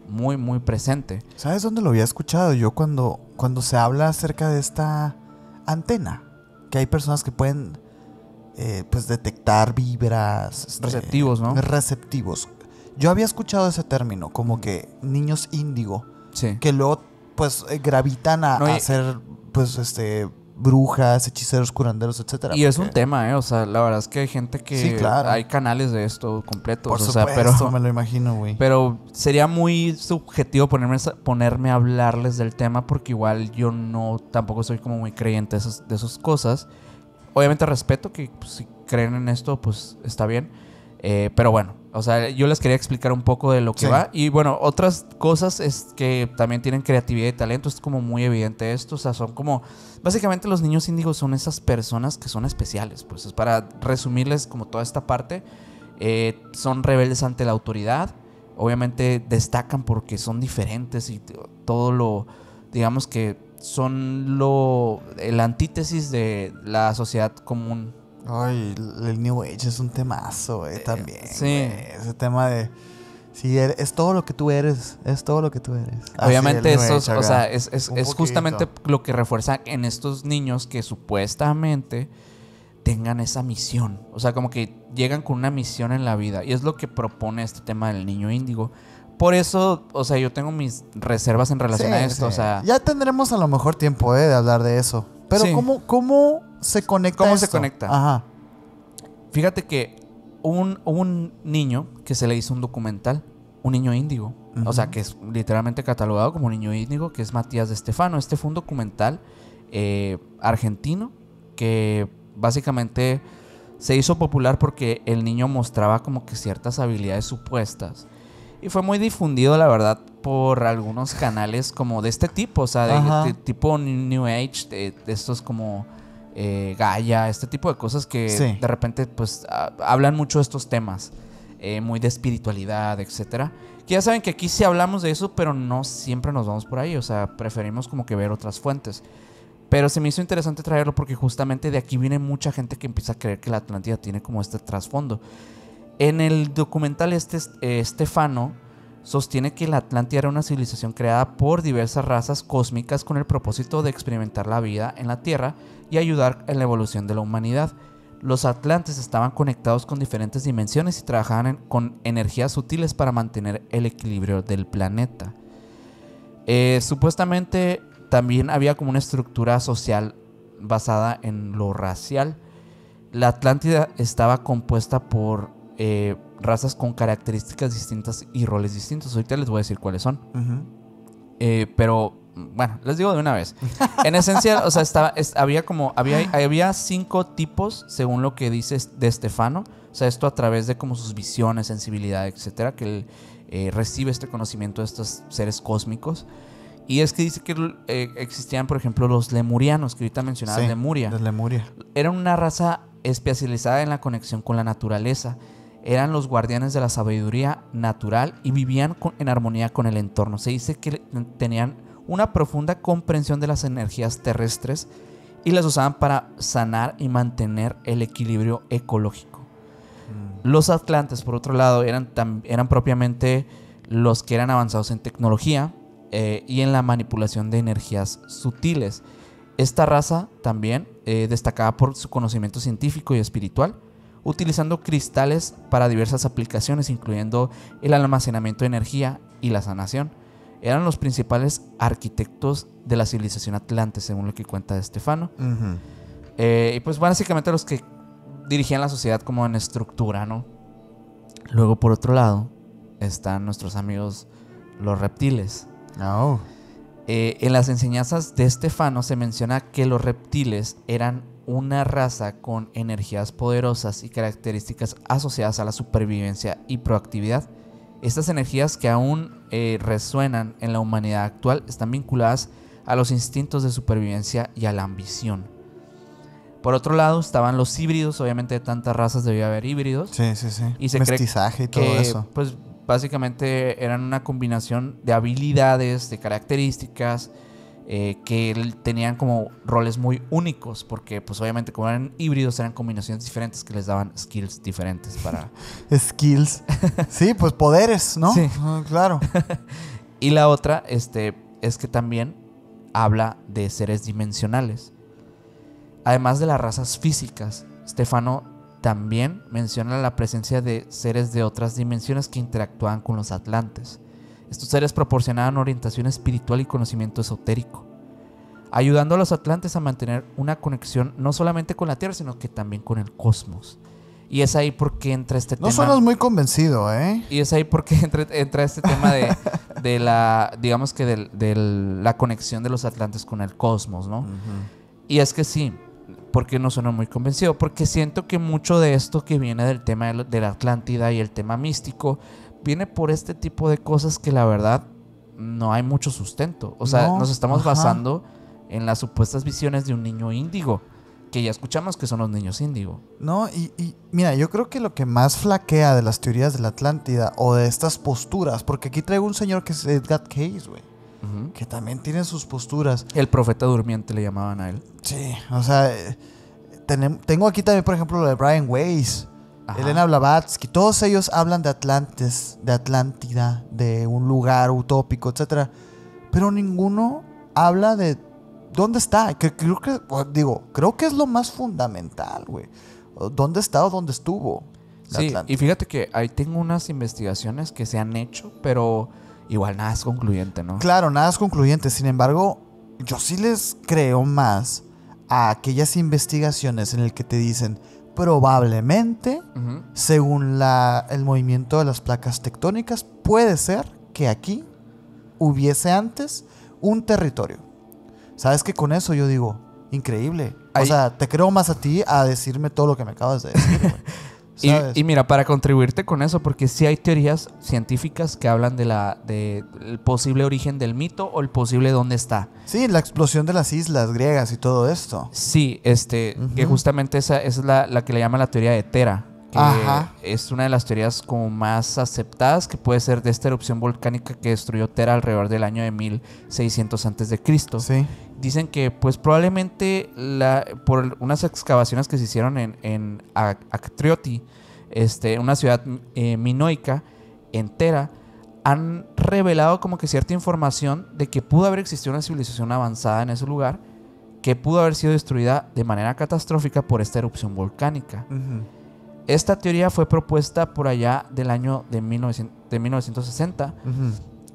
muy, muy presente. ¿Sabes dónde lo había escuchado? Yo cuando, cuando se habla acerca de esta antena, que hay personas que pueden... Eh, pues detectar vibras este, receptivos, ¿no? Receptivos. Yo había escuchado ese término, como que niños índigo, sí, que luego pues eh, gravitan a, no, y, a ser pues este brujas, hechiceros, curanderos, etcétera. Y porque... es un tema, eh, o sea, la verdad es que hay gente que sí, claro, hay canales de esto completos, por o supuesto, sea, pero me lo imagino, güey. Pero sería muy subjetivo ponerme ponerme a hablarles del tema porque igual yo no tampoco soy como muy creyente de esas, de esas cosas. Obviamente respeto que pues, si creen en esto, pues está bien. Eh, pero bueno, o sea, yo les quería explicar un poco de lo que sí va. Y bueno, otras cosas es que también tienen creatividad y talento. Es como muy evidente esto. O sea, son como... Básicamente los niños índigos son esas personas que son especiales. Pues es para resumirles como toda esta parte. Eh, son rebeldes ante la autoridad. Obviamente destacan porque son diferentes y todo lo... Digamos que... son lo la antítesis de la sociedad común. Ay, el New Age es un temazo, eh, también. Eh, sí. Wey, ese tema de... Sí, es todo lo que tú eres. Es todo lo que tú eres. Obviamente eso, o sea, es, es, es justamente lo que refuerza en estos niños que supuestamente tengan esa misión. O sea, como que llegan con una misión en la vida. Y es lo que propone este tema del niño índigo. Por eso, o sea, yo tengo mis reservas en relación sí, a esto, sí. o sea... Ya tendremos a lo mejor tiempo, eh, de hablar de eso. Pero sí. ¿cómo, ¿cómo se conecta ¿Cómo esto? se conecta? Ajá. Fíjate que un, un niño que se le hizo un documental, un niño índigo, uh-huh, o sea, que es literalmente catalogado como un niño índigo, que es Matías de Stefano. Este fue un documental eh, argentino que básicamente se hizo popular porque el niño mostraba como que ciertas habilidades supuestas. Y fue muy difundido, la verdad, por algunos canales como de este tipo, o sea, de, de, de tipo New Age, de, de estos como eh, Gaia, este tipo de cosas que sí, de repente pues a, hablan mucho de estos temas, eh, muy de espiritualidad, etcétera. Que ya saben que aquí sí hablamos de eso, pero no siempre nos vamos por ahí, o sea, preferimos como que ver otras fuentes. Pero se me hizo interesante traerlo porque justamente de aquí viene mucha gente que empieza a creer que la Atlántida tiene como este trasfondo. En el documental este eh, Stefano sostiene que la Atlántida era una civilización creada por diversas razas cósmicas con el propósito de experimentar la vida en la Tierra y ayudar en la evolución de la humanidad. Los atlantes estaban conectados con diferentes dimensiones y trabajaban en, con energías sutiles para mantener el equilibrio del planeta. Eh, supuestamente también había como una estructura social basada en lo racial. La Atlántida estaba compuesta por eh, razas con características distintas y roles distintos. Ahorita les voy a decir cuáles son. Uh-huh. eh, pero, bueno, les digo de una vez. En esencia, o sea, estaba, es, había como, había, había cinco tipos, según lo que dice de Stefano. O sea, esto a través de como sus visiones, sensibilidad, etcétera, que él eh, recibe este conocimiento de estos seres cósmicos. Y es que dice que eh, existían, por ejemplo, los lemurianos, que ahorita mencionaba sí, Lemuria. Los Lemuria. Eran una raza especializada en la conexión con la naturaleza. Eran los guardianes de la sabiduría natural y vivían con, en armonía con el entorno. Se dice que tenían una profunda comprensión de las energías terrestres y las usaban para sanar y mantener el equilibrio ecológico. Mm. Los atlantes, por otro lado, eran, eran propiamente los que eran avanzados en tecnología, Eh, y en la manipulación de energías sutiles. Esta raza también eh, destacaba por su conocimiento científico y espiritual, utilizando cristales para diversas aplicaciones, incluyendo el almacenamiento de energía y la sanación. Eran los principales arquitectos de la civilización atlante, según lo que cuenta Stefano. Uh-huh. eh, y pues básicamente los que dirigían la sociedad como en estructura, ¿no? Luego, por otro lado, están nuestros amigos los reptiles. No. Eh, en las enseñanzas de Stefano se menciona que los reptiles eran una raza con energías poderosas y características asociadas a la supervivencia y proactividad. Estas energías, que aún eh, resuenan en la humanidad actual, están vinculadas a los instintos de supervivencia y a la ambición. Por otro lado estaban los híbridos. Obviamente de tantas razas debió haber híbridos. Sí, sí, sí. Y se mestizaje cree que, y todo eso. Pues, básicamente eran una combinación de habilidades, de características eh, que tenían como roles muy únicos, porque pues obviamente como eran híbridos eran combinaciones diferentes que les daban skills diferentes para... skills. Sí, pues poderes, ¿no? Sí. Uh, claro. Y la otra este, es que también habla de seres dimensionales. Además de las razas físicas, Stefano también menciona la presencia de seres de otras dimensiones que interactuaban con los atlantes. Estos seres proporcionaban orientación espiritual y conocimiento esotérico, ayudando a los atlantes a mantener una conexión no solamente con la Tierra, sino que también con el cosmos. Y es ahí porque entra este tema... No suenas muy convencido, ¿eh? Y es ahí porque entra, entra este tema de, de la... digamos que de, de la conexión de los atlantes con el cosmos, ¿no? Uh-huh. Y es que sí... porque no suena muy convencido, porque siento que mucho de esto que viene del tema de la Atlántida y el tema místico viene por este tipo de cosas que la verdad no hay mucho sustento. O sea, no, nos estamos ajá. basando en las supuestas visiones de un niño índigo, que ya escuchamos que son los niños índigo. No, y, y mira, yo creo que lo que más flaquea de las teorías de la Atlántida o de estas posturas, porque aquí traigo un señor que es Edgar Cayce, güey. Uh-huh. Que también tiene sus posturas. El profeta durmiente le llamaban a él. Sí, o sea, ten, tengo aquí también, por ejemplo, lo de Brian Weiss, ajá, Helena Blavatsky. Todos ellos hablan de Atlantes, de Atlántida, de un lugar utópico, etcétera. Pero ninguno habla de dónde está. Que, creo que, digo, creo que es lo más fundamental, güey. ¿Dónde está o dónde estuvo la sí, Atlántida? Y fíjate que ahí tengo unas investigaciones que se han hecho, pero... igual nada es concluyente, ¿no? Claro, nada es concluyente. Sin embargo, yo sí les creo más a aquellas investigaciones en las que te dicen probablemente, uh-huh, según la, el movimiento de las placas tectónicas, puede ser que aquí hubiese antes un territorio. ¿Sabes qué? Con eso yo digo, increíble. Ahí... o sea, te creo más a ti a decirme todo lo que me acabas de decir, güey. Y, y mira, para contribuirte con eso, porque sí hay teorías científicas que hablan de la de el posible origen del mito o el posible dónde está. Sí, la explosión de las islas griegas y todo esto. Sí, este, uh-huh, que justamente esa, esa es la, la que le llaman la teoría de Tera. Que ajá, es una de las teorías como más aceptadas, que puede ser de esta erupción volcánica que destruyó Tera alrededor del año de mil seiscientos antes de Cristo. Sí. Dicen que pues probablemente la, por unas excavaciones que se hicieron en, en Actrioti, este, una ciudad eh, minoica entera, han revelado como que cierta información de que pudo haber existido una civilización avanzada en ese lugar, que pudo haber sido destruida de manera catastrófica por esta erupción volcánica. Uh-huh. Esta teoría fue propuesta por allá del año de, mil novecientos sesenta. Uh-huh.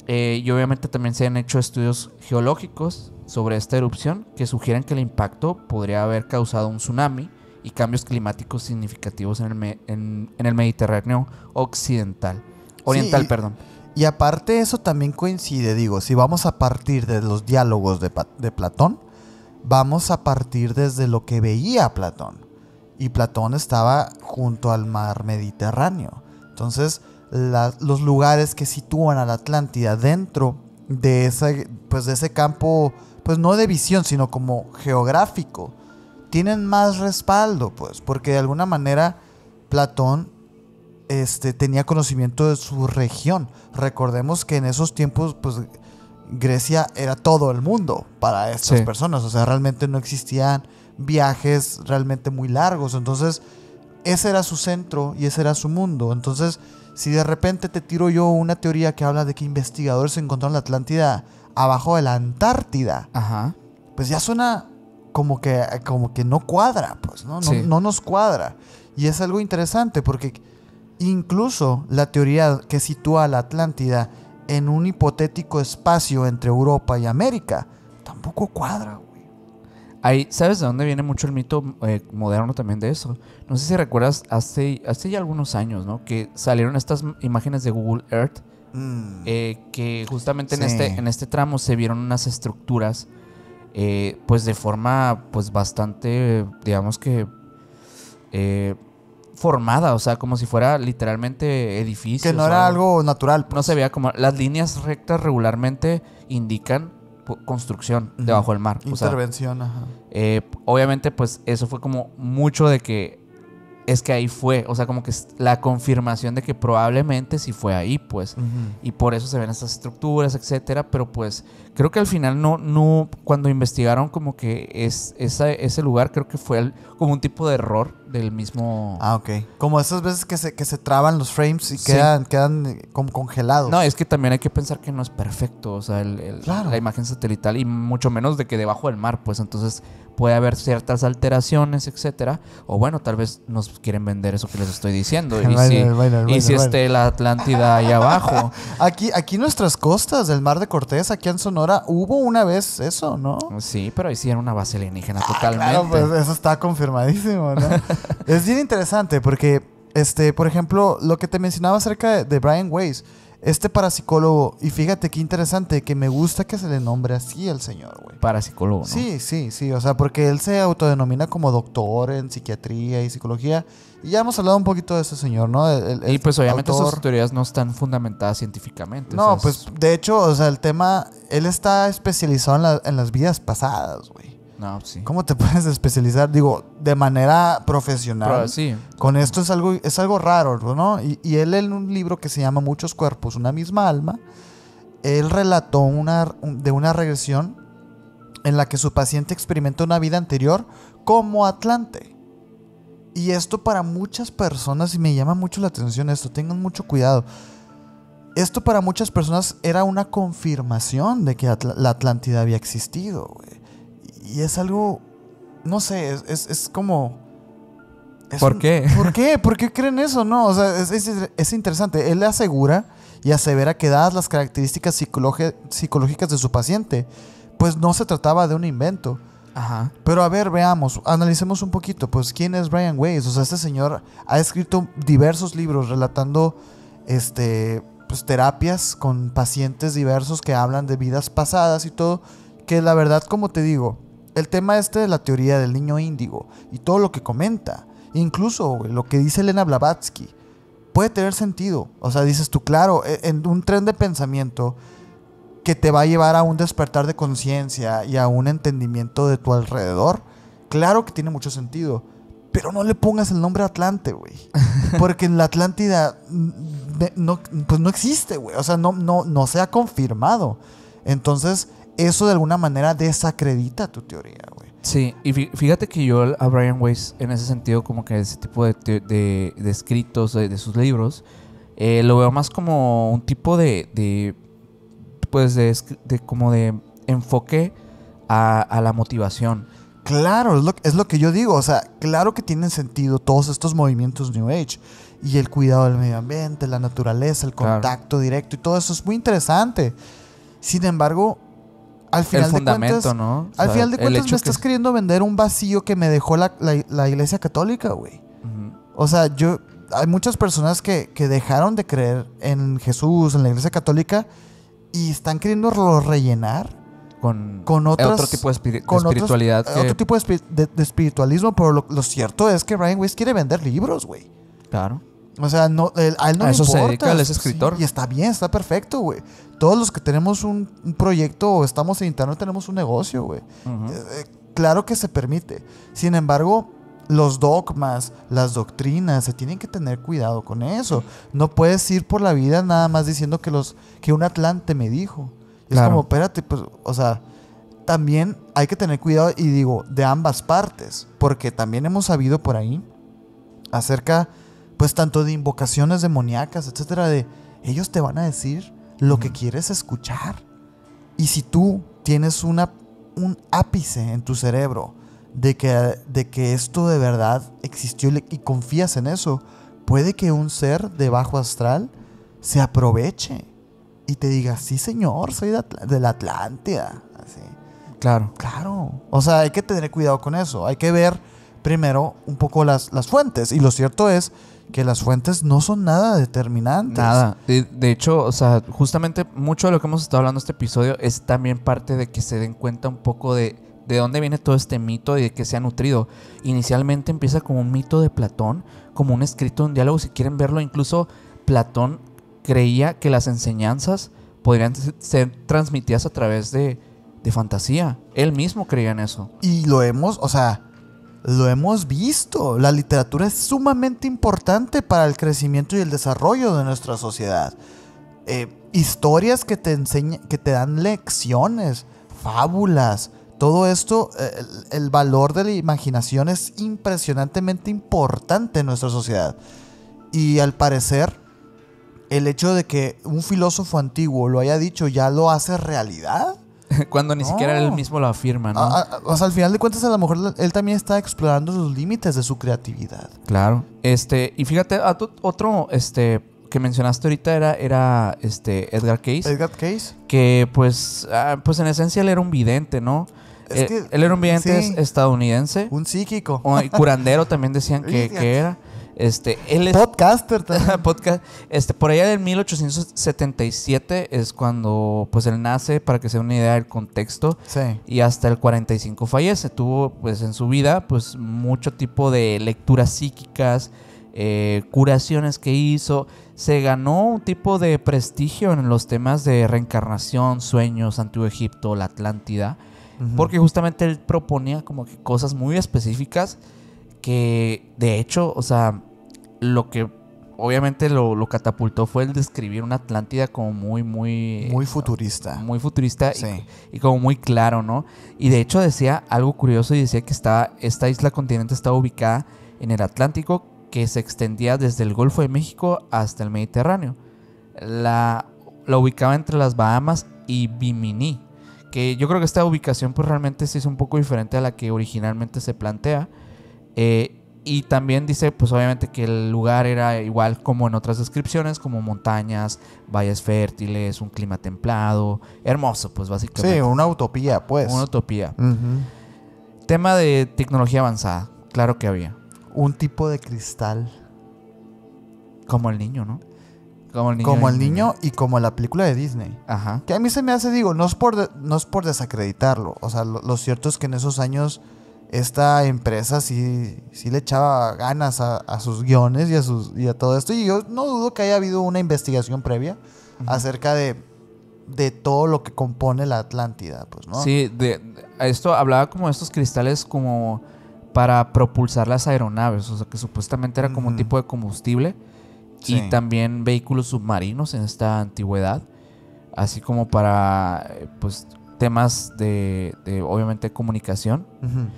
eh, y obviamente también se han hecho estudios geológicos sobre esta erupción que sugieren que el impacto podría haber causado un tsunami y cambios climáticos significativos en el, me en, en el Mediterráneo occidental. Oriental, sí, y, perdón. Y aparte eso también coincide, digo, si vamos a partir de los diálogos de, de Platón, vamos a partir desde lo que veía Platón. Y Platón estaba junto al mar Mediterráneo. Entonces, la, los lugares que sitúan a la Atlántida dentro de ese, pues de ese campo, pues no de visión, sino como geográfico, tienen más respaldo, pues, porque de alguna manera Platón este, tenía conocimiento de su región. Recordemos que en esos tiempos, pues, Grecia era todo el mundo para estas sí. personas, o sea, realmente no existían viajes realmente muy largos, entonces ese era su centro y ese era su mundo. Entonces, si de repente te tiro yo una teoría que habla de que investigadores encontraron la Atlántida abajo de la Antártida, ajá, pues ya suena como que, como que no cuadra, pues, ¿no? No, sí. no nos cuadra. Y es algo interesante porque incluso la teoría que sitúa a la Atlántida en un hipotético espacio entre Europa y América tampoco cuadra, güey. Ahí, ¿sabes de dónde viene mucho el mito eh, moderno también de eso? No sé si recuerdas hace, hace ya algunos años, ¿no? Que salieron estas imágenes de Google Earth mm. eh, que justamente sí. en, este, en este tramo se vieron unas estructuras Eh, pues de forma pues bastante, digamos que eh, formada, o sea, como si fuera literalmente edificios. Que no era algo, algo natural, pues. No se veía como, las líneas rectas regularmente indican construcción uh-huh. debajo del mar. Intervención, o sea, ajá. Eh, obviamente pues eso fue como mucho de que es que ahí fue, o sea, como que la confirmación de que probablemente sí fue ahí, pues. Uh-huh. Y por eso se ven estas estructuras, etcétera. Pero pues creo que al final no, no, cuando investigaron como que es, esa, ese lugar, creo que fue el, como un tipo de error del mismo. Ah, ok. Como esas veces que se, que se traban los frames y sí. quedan, quedan como congelados. No, es que también hay que pensar que no es perfecto, o sea, el, el, claro. la imagen satelital y mucho menos de que debajo del mar, pues entonces puede haber ciertas alteraciones, etcétera. O bueno, tal vez nos quieren vender eso que les estoy diciendo. Y bueno, si, bueno, bueno, y si bueno. esté la Atlántida ahí abajo. Aquí, aquí en nuestras costas del Mar de Cortés, aquí en Sonora, hubo una vez eso, ¿no? Sí, pero ahí sí era una base alienígena ah, totalmente. Claro, pues eso está confirmadísimo, ¿no? Es bien interesante porque, este, por ejemplo, lo que te mencionaba acerca de, de Brian Weiss, este parapsicólogo, y fíjate qué interesante, que me gusta que se le nombre así al señor, güey. Parapsicólogo, ¿no? Sí, sí, sí, o sea, porque él se autodenomina como doctor en psiquiatría y psicología, y ya hemos hablado un poquito de ese señor, ¿no? El, el, y pues obviamente autor. Sus teorías no están fundamentadas científicamente. No, o sea, es... pues de hecho, o sea, el tema, él está especializado en, la, en las vidas pasadas, güey. No, sí. ¿Cómo te puedes especializar? Digo, de manera profesional. Pero, sí. Con esto es algo, es algo raro, ¿no? Y, y él en un libro que se llama Muchos cuerpos, una misma alma, él relató una, de una regresión en la que su paciente experimenta una vida anterior como Atlante. Y esto para muchas personas, y me llama mucho la atención esto, tengan mucho cuidado. Esto para muchas personas era una confirmación de que Atl- la Atlántida había existido, güey. Y es algo, no sé, es, es, es como... Es ¿Por un, qué? ¿Por qué? ¿Por qué creen eso? No, o sea, es, es, es interesante. Él le asegura y asevera que dadas las características psicológicas de su paciente, pues no se trataba de un invento. Ajá. Pero a ver, veamos, analicemos un poquito. Pues, ¿quién es Brian Weiss? O sea, este señor ha escrito diversos libros relatando este, pues, terapias con pacientes diversos que hablan de vidas pasadas y todo. Que la verdad, como te digo... El tema este de la teoría del niño índigo y todo lo que comenta, incluso wey, lo que dice Helena Blavatsky, puede tener sentido. O sea, dices tú, claro, en un tren de pensamiento que te va a llevar a un despertar de conciencia y a un entendimiento de tu alrededor, claro que tiene mucho sentido, pero no le pongas el nombre Atlante, güey. Porque en la Atlántida no, pues no existe, güey. O sea, no, no, no se ha confirmado. Entonces... eso de alguna manera desacredita tu teoría, güey. Sí, y fíjate que yo a Brian Weiss, en ese sentido, como que ese tipo de, de, de escritos, de, de sus libros, Eh, lo veo más como un tipo de, de pues de, de como de enfoque a, a la motivación. Claro, es lo, es lo que yo digo. O sea, claro que tienen sentido todos estos movimientos New Age y el cuidado del medio ambiente, la naturaleza, el contacto claro. directo y todo eso es muy interesante. Sin embargo, al final el fundamento, de cuentas, ¿no? Al o sea, final de cuentas me estás que... queriendo vender un vacío que me dejó la, la, la Iglesia Católica, güey. Uh-huh. O sea, yo hay muchas personas que, que dejaron de creer en Jesús, en la Iglesia Católica y están queriéndolo rellenar con, con otras, otro tipo de, espiri con de espiritualidad, otros, que... otro tipo de, espi de, de espiritualismo, pero lo, lo cierto es que Brian Weiss quiere vender libros, güey. Claro. O sea, no, él, a él no a le eso importa. Se dedica, él es escritor. Sí, y está bien, está perfecto, güey. Todos los que tenemos un, un proyecto o estamos en internet tenemos un negocio, güey. Uh-huh. eh, claro que se permite. Sin embargo, los dogmas, las doctrinas, se tienen que tener cuidado con eso. No puedes ir por la vida nada más diciendo que los que un atlante me dijo. Es claro. como, espérate, pues, o sea, también hay que tener cuidado, y digo, de ambas partes, porque también hemos sabido por ahí acerca... pues tanto de invocaciones demoníacas, etcétera, de ellos te van a decir lo mm. que quieres escuchar. Y si tú tienes una, un ápice en tu cerebro de que, de que esto de verdad existió y, y confías en eso, puede que un ser de bajo astral se aproveche y te diga, sí señor, soy de, Atl de la Atlántida. Así. Claro. Claro. O sea, hay que tener cuidado con eso. Hay que ver primero un poco las, las fuentes. Y lo cierto es que las fuentes no son nada determinantes. Nada. De, de hecho, o sea, justamente mucho de lo que hemos estado hablando en este episodio es también parte de que se den cuenta un poco de, de dónde viene todo este mito y de qué se ha nutrido. Inicialmente empieza como un mito de Platón, como un escrito, un diálogo. Si quieren verlo, incluso Platón creía que las enseñanzas podrían ser transmitidas a través de, de fantasía. Él mismo creía en eso. Y lo hemos, o sea... lo hemos visto. La literatura es sumamente importante para el crecimiento y el desarrollo de nuestra sociedad. Eh, historias que te enseñan, que te dan lecciones, fábulas, todo esto, eh, el, el valor de la imaginación es impresionantemente importante en nuestra sociedad. Y al parecer, el hecho de que un filósofo antiguo lo haya dicho ya lo hace realidad. Cuando ni no. siquiera él mismo lo afirma, ¿no? A, a, o sea, al final de cuentas, a lo mejor él también está explorando los límites de su creatividad. Claro. Este, y fíjate, otro este, que mencionaste ahorita era, era este, Edgar Cayce. Edgar Cayce. Que, pues, ah, pues en esencia él era un vidente, ¿no? Es eh, que, él era un vidente sí. estadounidense. Un psíquico. O, y curandero también decían que, que era. Este, él es, podcaster también. Podcast, este, por allá del mil ochocientos setenta y siete es cuando pues él nace, para que se dé una idea del contexto. Sí. Y hasta el cuarenta y cinco fallece. Tuvo pues en su vida pues mucho tipo de lecturas psíquicas, eh, curaciones que hizo. Se ganó un tipo de prestigio en los temas de reencarnación, sueños, Antiguo Egipto, la Atlántida. Uh-huh. Porque justamente él proponía como que cosas muy específicas que de hecho, o sea, lo que obviamente lo, lo catapultó fue el describir una Atlántida como muy, muy... Muy futurista. Muy futurista sí. y, y como muy claro, ¿no? Y de hecho decía algo curioso y decía que estaba, esta isla continente estaba ubicada en el Atlántico, que se extendía desde el Golfo de México hasta el Mediterráneo. La, la ubicaba entre las Bahamas y Bimini, que yo creo que esta ubicación pues realmente sí es un poco diferente a la que originalmente se plantea. Eh, y también dice pues obviamente que el lugar era igual como en otras descripciones, como montañas, valles fértiles, un clima templado, hermoso pues básicamente. Sí, una utopía pues. Una utopía. Uh-huh. Tema de tecnología avanzada, claro que había. Un tipo de cristal. Como el niño, ¿no? Como el niño, como el niño y como la película de Disney. Ajá. Que a mí se me hace, digo, no es por, no es por desacreditarlo. O sea, lo, lo cierto es que en esos años... esta empresa sí, sí le echaba ganas a, a sus guiones y a, sus, y a todo esto. Y yo no dudo que haya habido una investigación previa uh-huh. acerca de, de todo lo que compone la Atlántida, pues, ¿no? Sí, de, de, esto hablaba como de estos cristales como para propulsar las aeronaves. O sea, que supuestamente era como uh-huh. un tipo de combustible. Sí. Y también vehículos submarinos en esta antigüedad. Así como para, pues, temas de, de obviamente, comunicación. Uh-huh.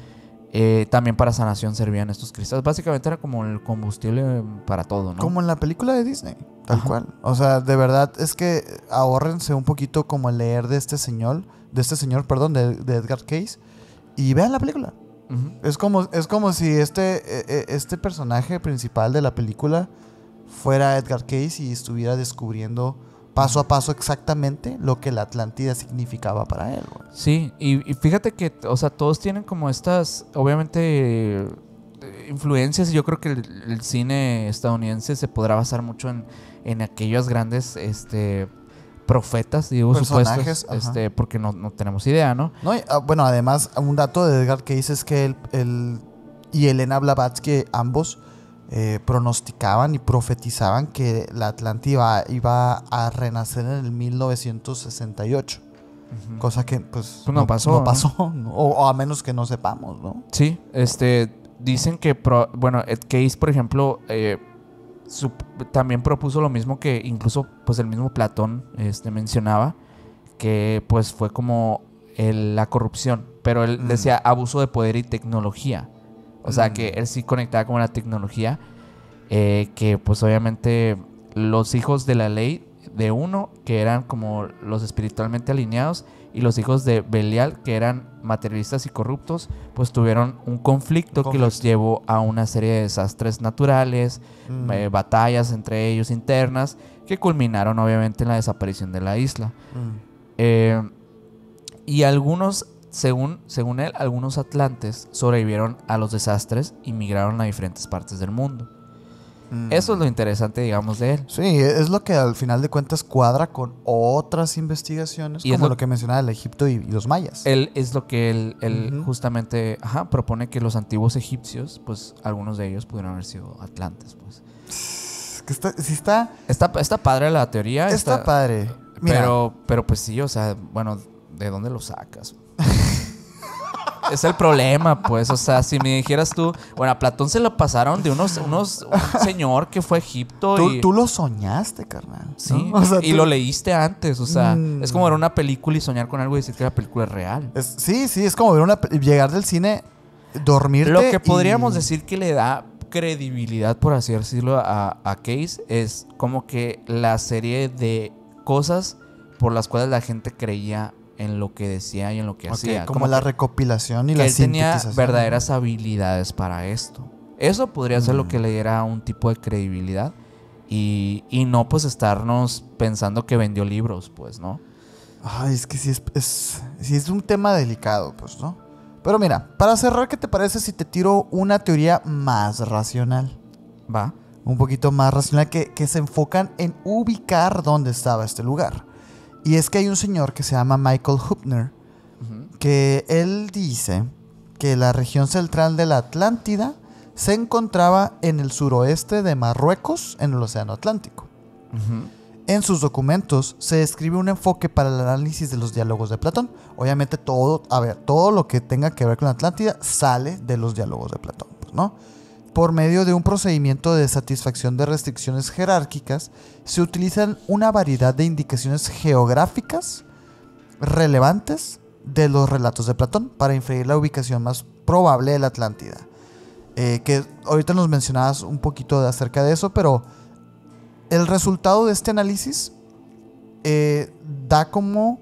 Eh, también para sanación servían estos cristales. Básicamente era como el combustible para todo, ¿no? Como en la película de Disney. Tal Ajá. cual. O sea, de verdad, es que ahórrense un poquito como leer de este señor, de este señor, perdón, de, de Edgar Cayce, y vean la película. Uh-huh. Es como, es como si este, este personaje principal de la película fuera Edgar Cayce y estuviera descubriendo paso a paso exactamente lo que la Atlántida significaba para él, güey. Sí, y, y fíjate que, o sea, todos tienen como estas, obviamente, influencias. Yo creo que el, el cine estadounidense se podrá basar mucho en, en aquellos grandes, este... profetas, digo, supuestos, este, porque no, no tenemos idea, ¿no? No, y, uh, bueno, además, un dato de Edgar Cayce es que él, él y Helena Blavatsky, ambos eh, pronosticaban y profetizaban que la Atlántida iba a renacer en el mil novecientos sesenta y ocho. Uh-huh. Cosa que, pues, pues no, no pasó. No pasó, ¿no? ¿no? O, o a menos que no sepamos, ¿no? Sí, este, dicen que, pro, bueno, Ed Cayce, por ejemplo, eh, también propuso lo mismo que incluso pues el mismo Platón este, mencionaba, que pues fue como el, la corrupción, pero él mm. decía abuso de poder y tecnología, o mm. sea que él sí conectaba con la tecnología, eh, que pues obviamente los hijos de la ley de uno, que eran como los espiritualmente alineados, y los hijos de Belial, que eran materialistas y corruptos, pues tuvieron un conflicto, un conflicto. que los llevó a una serie de desastres naturales, mm. eh, batallas entre ellos internas, que culminaron obviamente en la desaparición de la isla. Mm. Eh, y algunos, según, según él, algunos atlantes sobrevivieron a los desastres y migraron a diferentes partes del mundo. Eso es lo interesante, digamos, de él. Sí, es lo que al final de cuentas cuadra con otras investigaciones, y como lo, lo que mencionaba el Egipto y, y los mayas. Él es lo que él, él uh-huh. justamente ajá, propone, que los antiguos egipcios, pues algunos de ellos pudieron haber sido atlantes, pues. Es que está, si está, está, está padre la teoría. Está, está padre. Mira. Pero, pero pues sí, o sea, bueno, ¿de dónde lo sacas? Es el problema, pues. O sea, si me dijeras tú... Bueno, a Platón se lo pasaron de unos... unos un señor que fue a Egipto tú, y... Tú lo soñaste, carnal. Sí. ¿No? O sea, y tú... lo leíste antes. O sea, mm. es como ver una película y soñar con algo y decir que la película es real. Es, sí, sí. Es como ver una... Llegar del cine, dormirte... Lo que podríamos y... decir que le da credibilidad, por así decirlo, a, a Cayce, es como que la serie de cosas por las cuales la gente creía... en lo que decía y en lo que okay, hacía. Como, como la que, recopilación y la sintetización. Él tenía verdaderas habilidades para esto. Eso podría mm. ser lo que le diera un tipo de credibilidad. Y, y no pues estarnos pensando que vendió libros, pues, ¿no? Ay, es que sí es, es, sí es un tema delicado, pues, ¿no? Pero mira, para cerrar, ¿qué te parece si te tiro una teoría más racional? Va. Un poquito más racional, que, que se enfocan en ubicar dónde estaba este lugar. Y es que hay un señor que se llama Michael Hübner, uh-huh. que él dice que la región central de la Atlántida se encontraba en el suroeste de Marruecos, en el Océano Atlántico. Uh-huh. En sus documentos se describe un enfoque para el análisis de los diálogos de Platón. Obviamente todo, a ver, todo lo que tenga que ver con la Atlántida sale de los diálogos de Platón, ¿no? Por medio de un procedimiento de satisfacción de restricciones jerárquicas, se utilizan una variedad de indicaciones geográficas relevantes de los relatos de Platón para inferir la ubicación más probable de la Atlántida. Eh, que ahorita nos mencionabas un poquito de acerca de eso, pero el resultado de este análisis eh, da como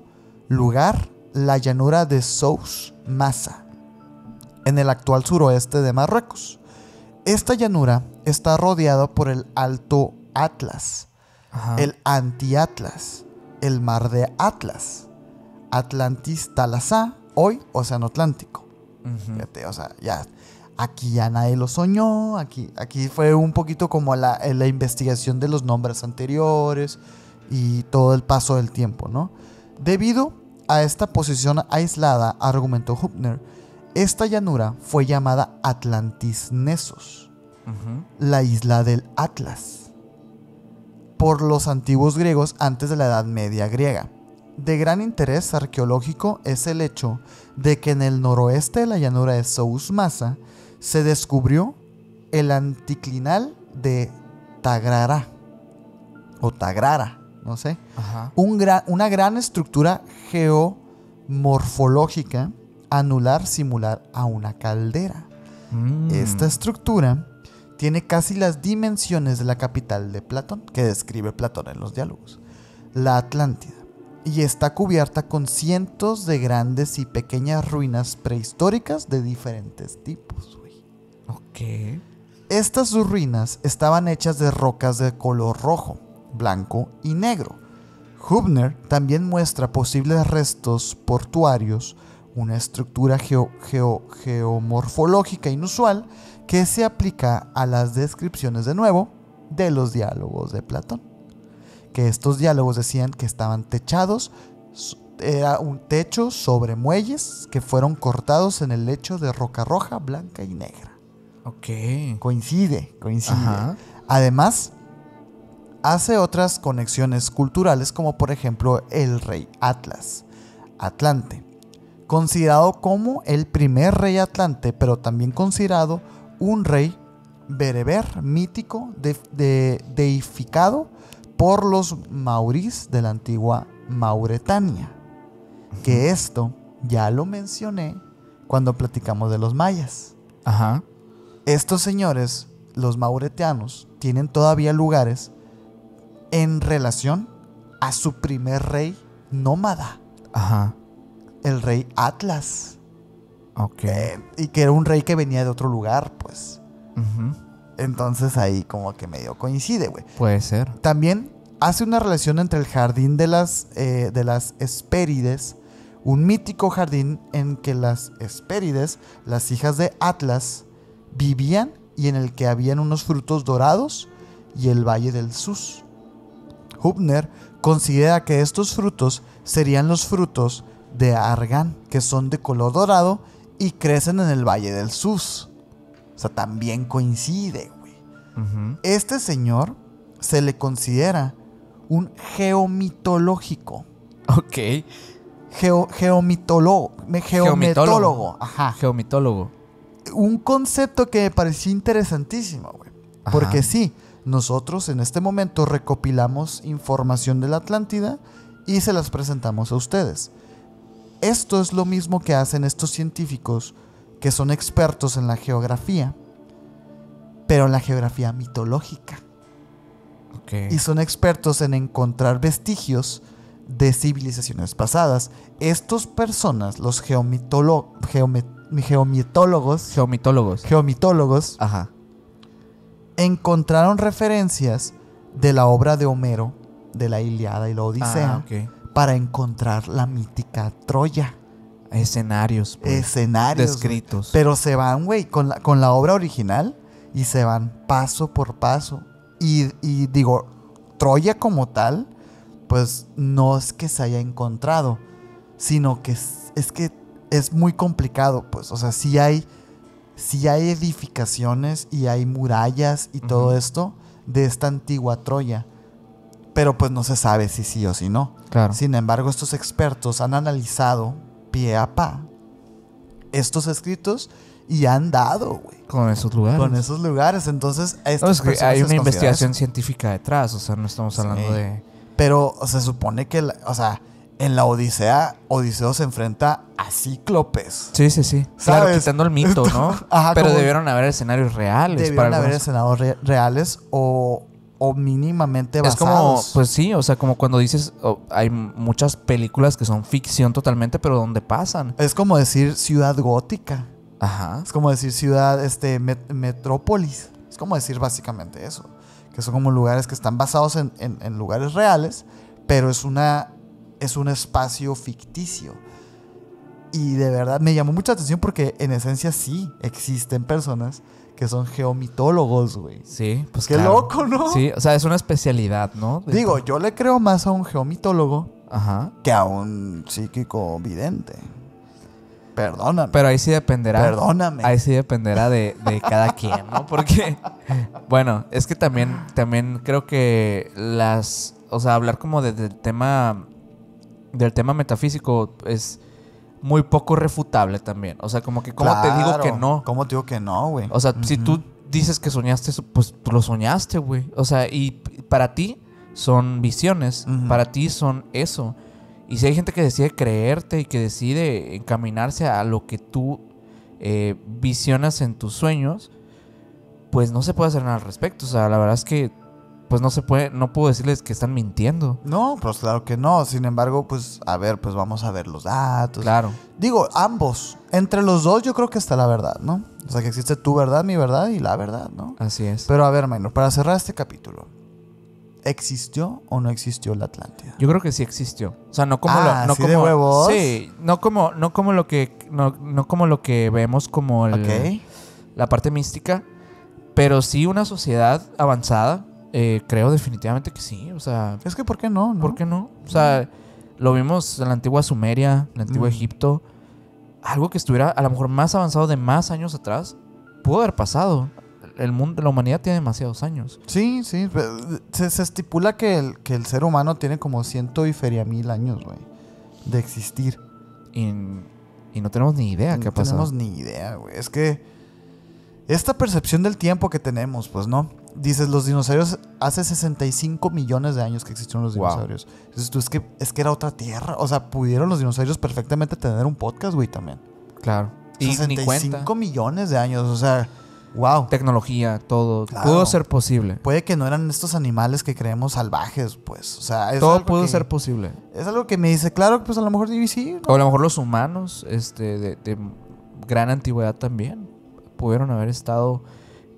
lugar la llanura de Sous Massa, en el actual suroeste de Marruecos. Esta llanura está rodeada por el Alto Atlas, Ajá. el Anti-Atlas, el Mar de Atlas, Atlantis Talasá, hoy Océano Atlántico. Uh-huh. Fíjate, o sea, ya aquí ya nadie lo soñó, aquí, aquí fue un poquito como la, la investigación de los nombres anteriores y todo el paso del tiempo, ¿no? Debido a esta posición aislada, argumentó Hübner, esta llanura fue llamada Atlantis Nessos, uh-huh. la isla del Atlas, por los antiguos griegos antes de la Edad Media griega. De gran interés arqueológico es el hecho de que en el noroeste de la llanura de Sous Massa se descubrió el anticlinal de Tagrara, o Tagrara, no sé, uh-huh. Un gran, una gran estructura geomorfológica anular similar a una caldera. Mm. Esta estructura tiene casi las dimensiones de la capital de Platón, que describe Platón en los diálogos, la Atlántida, y está cubierta con cientos de grandes y pequeñas ruinas prehistóricas de diferentes tipos. Wey. Ok. Estas ruinas estaban hechas de rocas de color rojo, blanco y negro. Hübner también muestra posibles restos portuarios, una estructura geo, geo, geomorfológica inusual que se aplica a las descripciones de nuevo de los diálogos de Platón. Que estos diálogos decían que estaban techados, era un techo sobre muelles que fueron cortados en el lecho de roca roja, blanca y negra. Ok. Coincide, coincide. Ajá. Además, hace otras conexiones culturales como por ejemplo el rey Atlas, Atlante, considerado como el primer rey Atlante, pero también considerado un rey bereber mítico de, de, deificado por los maurís de la antigua Mauretania. Uh-huh. Que esto ya lo mencioné cuando platicamos de los mayas. Ajá. Estos señores, los mauretianos, tienen todavía lugares en relación a su primer rey nómada. Ajá. El rey Atlas. Ok. Eh, y que era un rey que venía de otro lugar, pues. Uh-huh. Entonces ahí como que medio coincide, güey. Puede ser. También hace una relación entre el jardín de las, eh, de las Hespérides, un mítico jardín en que las Hespérides, las hijas de Atlas, vivían y en el que habían unos frutos dorados y el valle del Sus. Hübner considera que estos frutos serían los frutos de argán, que son de color dorado y crecen en el valle del Sus. O sea, también coincide, güey. Uh-huh. Este señor se le considera un geomitológico. Ok. Geo, geomitólogo. Geomitólogo. Ajá. Geomitólogo. Un concepto que me pareció interesantísimo, güey. Porque sí, nosotros en este momento recopilamos información de la Atlántida y se las presentamos a ustedes. Esto es lo mismo que hacen estos científicos que son expertos en la geografía, pero en la geografía mitológica. Okay. Y son expertos en encontrar vestigios de civilizaciones pasadas. Estas personas, los geomitólogos, geomet- Geomitólogos Geomitólogos Geomitólogos Ajá. encontraron referencias de la obra de Homero, de la Ilíada y la Odisea. Ah, okay. Para encontrar la mítica Troya. Escenarios, pues, Escenarios descritos, wey. Pero se van, güey, con la, con la obra original, y se van paso por paso. Y, y digo, Troya como tal, pues no es que se haya encontrado, sino que es, es que es muy complicado, pues. O sea, sí hay, sí hay edificaciones y hay murallas y uh-huh. todo esto de esta antigua Troya. Pero pues no se sabe si sí o si no. Claro. Sin embargo, estos expertos han analizado pie a pa estos escritos y han dado, güey. Con esos lugares. Con esos lugares. Entonces, no, es que hay una investigación eso. científica detrás. O sea, no estamos hablando sí. de... Pero o sea, se supone que... La, o sea... En la Odisea, Odiseo se enfrenta a cíclopes. Sí, sí, sí. ¿Sabes? Claro, quitando el mito, ¿no? Ajá, pero debieron haber escenarios reales. Debieron para haber algunos... escenarios re- reales o, o mínimamente basados. Es como, pues sí, o sea, como cuando dices, oh, hay muchas películas que son ficción totalmente, pero ¿dónde pasan? Es como decir ciudad gótica. Ajá. Es como decir ciudad, este, met- metrópolis. Es como decir básicamente eso. Que son como lugares que están basados en, en, en lugares reales, pero es una... Es un espacio ficticio. Y de verdad me llamó mucha atención porque en esencia sí existen personas que son geomitólogos, güey. Sí, pues qué claro. loco, ¿no? Sí, o sea, es una especialidad, ¿no? De Digo, t- yo le creo más a un geomitólogo Ajá. que a un psíquico vidente. Perdóname. Pero ahí sí dependerá. Perdóname. Ahí sí dependerá de, de cada quien, ¿no? Porque, bueno, es que también, también creo que las... O sea, hablar como desde el tema... Del tema metafísico es muy poco refutable también. O sea, como que ¿cómo claro, te digo que no? ¿Cómo te digo que no, güey? O sea, uh-huh. si tú dices que soñaste eso, pues lo soñaste, güey. O sea, y para ti son visiones. Uh-huh. Para ti son eso. Y si hay gente que decide creerte y que decide encaminarse a lo que tú eh, visionas en tus sueños, pues no se puede hacer nada al respecto. O sea, la verdad es que pues no se puede, no puedo decirles que están mintiendo. No, pues claro que no. Sin embargo, pues a ver, pues vamos a ver los datos. Claro. Digo, ambos. Entre los dos yo creo que está la verdad, ¿no? O sea, que existe tu verdad, mi verdad y la verdad, ¿no? Así es. Pero a ver, Mynor, para cerrar este capítulo, ¿existió o no existió la Atlántida? Yo creo que sí existió. O sea, no como ah, lo, no ¿sí como, de huevos? Sí, no como, no como lo que no, no como lo que vemos como el, okay. la parte mística, pero sí una sociedad avanzada. Eh, creo definitivamente que sí. O sea, es que ¿por qué no? ¿no? ¿Por qué no? O sea, mm. lo vimos en la antigua Sumeria, en el antiguo mm. Egipto. Algo que estuviera a lo mejor más avanzado de más años atrás pudo haber pasado. El mundo, la humanidad tiene demasiados años. Sí, sí. Se, se estipula que el, que el ser humano tiene como ciento y feria mil años, güey, de existir. Y, y no tenemos ni idea no qué ha pasado. No tenemos ni idea, güey. Es que esta percepción del tiempo que tenemos, pues, ¿no? Dices, los dinosaurios hace sesenta y cinco millones de años que existieron los dinosaurios. Wow. Entonces, tú, es que, es que era otra tierra. O sea, pudieron los dinosaurios perfectamente tener un podcast, güey, también. Claro. Y sesenta y cinco millones de años, o sea, wow. Tecnología, todo. Claro. Pudo ser posible. Puede que no eran estos animales que creemos salvajes, pues. O sea, es todo pudo que, ser posible. Es algo que me dice, claro, pues a lo mejor sí. ¿no? O a lo mejor los humanos, este, de, de gran antigüedad también, pudieron haber estado...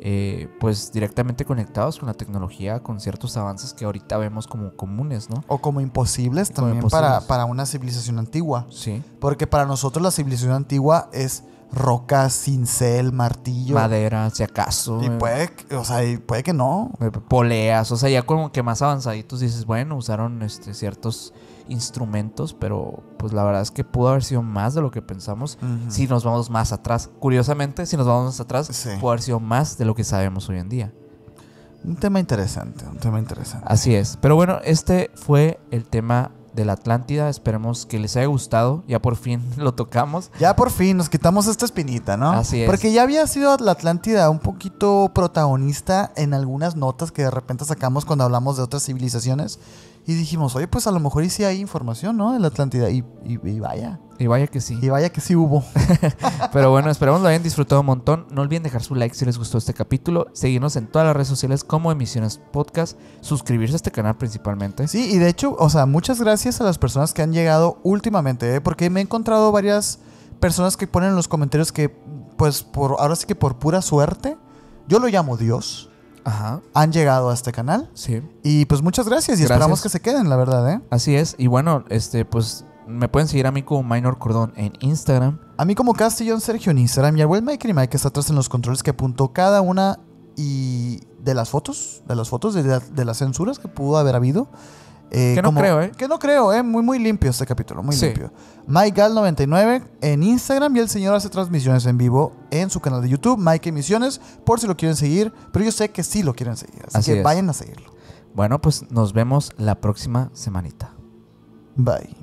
Eh, pues directamente conectados con la tecnología, con ciertos avances que ahorita vemos como comunes, ¿no? O como imposibles como también imposibles. Para, para una civilización antigua. Sí. Porque para nosotros la civilización antigua es rocas, cincel, martillo, madera, si acaso. Y eh. puede, o sea, y puede que no. Poleas, o sea, ya como que más avanzaditos dices, bueno, usaron este, ciertos instrumentos, pero pues la verdad es que pudo haber sido más de lo que pensamos. Uh-huh. Si nos vamos más atrás, curiosamente, si nos vamos más atrás, sí. pudo haber sido más de lo que sabemos hoy en día. Un tema interesante, un tema interesante. Así es, pero bueno, este fue el tema de la Atlántida. Esperemos que les haya gustado. Ya por fin lo tocamos. Ya por fin nos quitamos esta espinita, ¿no? Así es. Porque ya había sido la Atlántida un poquito protagonista en algunas notas que de repente sacamos cuando hablamos de otras civilizaciones. Y dijimos, oye, pues a lo mejor y sí hay información, ¿no? De la Atlántida. Y, y, y vaya. Y vaya que sí. Y vaya que sí hubo. Pero bueno, esperamos lo hayan disfrutado un montón. No olviden dejar su like si les gustó este capítulo. Seguirnos en todas las redes sociales como Emisiones Podcast. Suscribirse a este canal principalmente. Sí, y de hecho, o sea, muchas gracias a las personas que han llegado últimamente, ¿eh? Porque me he encontrado varias personas que ponen en los comentarios que, pues, por ahora sí que por pura suerte, yo lo llamo Dios. Ajá. Han llegado a este canal. Sí. Y pues muchas gracias. Y gracias. Esperamos que se queden, la verdad, ¿eh? Así es. Y bueno, este, pues me pueden seguir a mí como Mynor Cordón en Instagram. A mí como Castillón Sergio en Instagram. Y a Will Mike y Mike que está atrás en los controles, que apuntó cada una y de las fotos, de las fotos, de, la, de las censuras que pudo haber habido. Eh, que no como, creo, ¿eh? Que no creo, ¿eh? Muy, muy limpio este capítulo, muy sí. limpio. mikegal noventa y nueve en Instagram y el señor hace transmisiones en vivo en su canal de YouTube, Mike Emisiones, por si lo quieren seguir, pero yo sé que sí lo quieren seguir, así, así que es. Vayan a seguirlo. Bueno, pues nos vemos la próxima semanita. Bye.